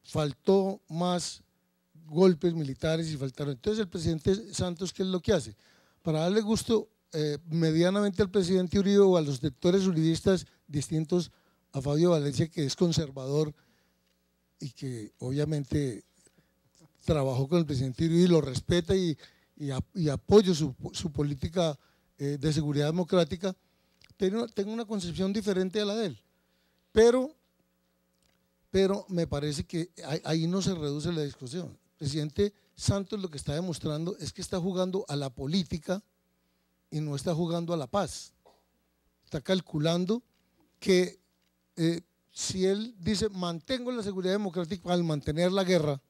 faltó más golpes militares y faltaron. Entonces el presidente Santos, ¿qué es lo que hace? Para darle gusto medianamente al presidente Uribe o a los sectores uribistas distintos a Fabio Valencia, que es conservador y que obviamente trabajó con el presidente Uribe y lo respeta y apoya su política de seguridad democrática, tengo una concepción diferente a la de él, pero me parece que ahí no se reduce la discusión. El presidente Santos lo que está demostrando es que está jugando a la política y no está jugando a la paz. Está calculando que si él dice mantengo la seguridad democrática al mantener la guerra,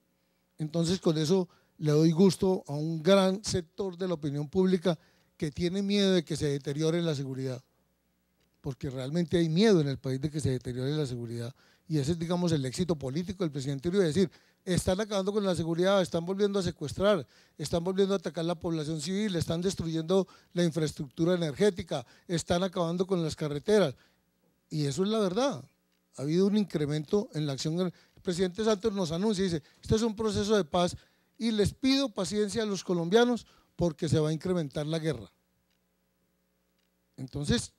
entonces con eso le doy gusto a un gran sector de la opinión pública que tiene miedo de que se deteriore la seguridad, porque realmente hay miedo en el país de que se deteriore la seguridad, y ese es, digamos, el éxito político del presidente Uribe, es decir, están acabando con la seguridad, están volviendo a secuestrar, están volviendo a atacar la población civil, están destruyendo la infraestructura energética, están acabando con las carreteras, y eso es la verdad. Ha habido un incremento en la acción. El presidente Santos nos anuncia y dice, este es un proceso de paz y les pido paciencia a los colombianos porque se va a incrementar la guerra. Entonces,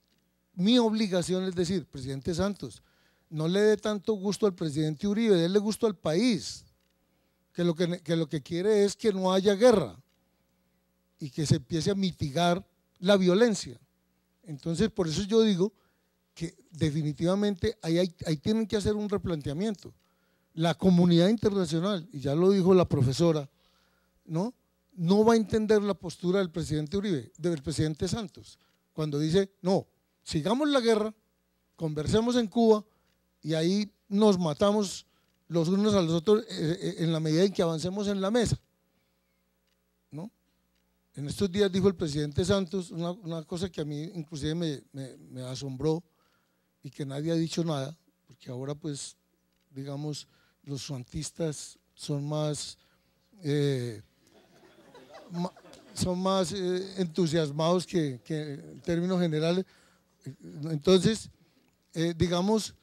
mi obligación es decir, presidente Santos, no le dé tanto gusto al presidente Uribe, déle gusto al país, que lo que quiere es que no haya guerra y que se empiece a mitigar la violencia. Entonces, por eso yo digo que definitivamente ahí tienen que hacer un replanteamiento. La comunidad internacional, y ya lo dijo la profesora, ¿no?, no va a entender la postura del presidente Uribe, del presidente Santos, cuando dice, no, sigamos la guerra, conversemos en Cuba y ahí nos matamos los unos a los otros en la medida en que avancemos en la mesa, ¿no? En estos días dijo el presidente Santos una cosa que a mí inclusive me asombró y que nadie ha dicho nada, porque ahora pues digamos los santistas son más entusiasmados que en términos generales. Entonces, digamos,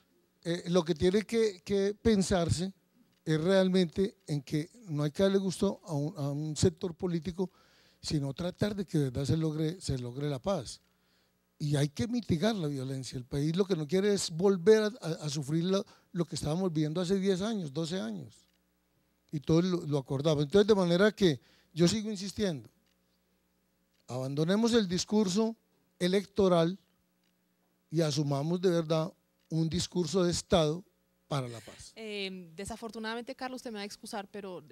lo que tiene que pensarse es realmente en que no hay que darle gusto a un sector político, sino tratar de que de verdad se logre la paz. Y hay que mitigar la violencia. El país lo que no quiere es volver a sufrir lo que estábamos viviendo hace 10 años, 12 años. Y todos lo acordamos. Entonces, de manera que yo sigo insistiendo, abandonemos el discurso electoral y asumamos de verdad un discurso de Estado para la paz. Desafortunadamente, Carlos, usted me va a excusar, pero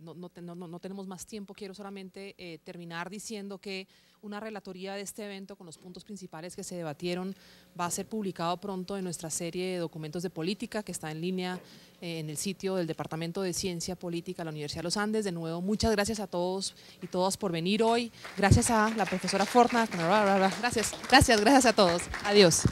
no tenemos más tiempo. Quiero solamente terminar diciendo que una relatoría de este evento con los puntos principales que se debatieron va a ser publicado pronto en nuestra serie de documentos de política que está en línea en el sitio del Departamento de Ciencia Política de la Universidad de los Andes. De nuevo, muchas gracias a todos y todas por venir hoy. Gracias a la profesora Fortna. Gracias a todos. Adiós.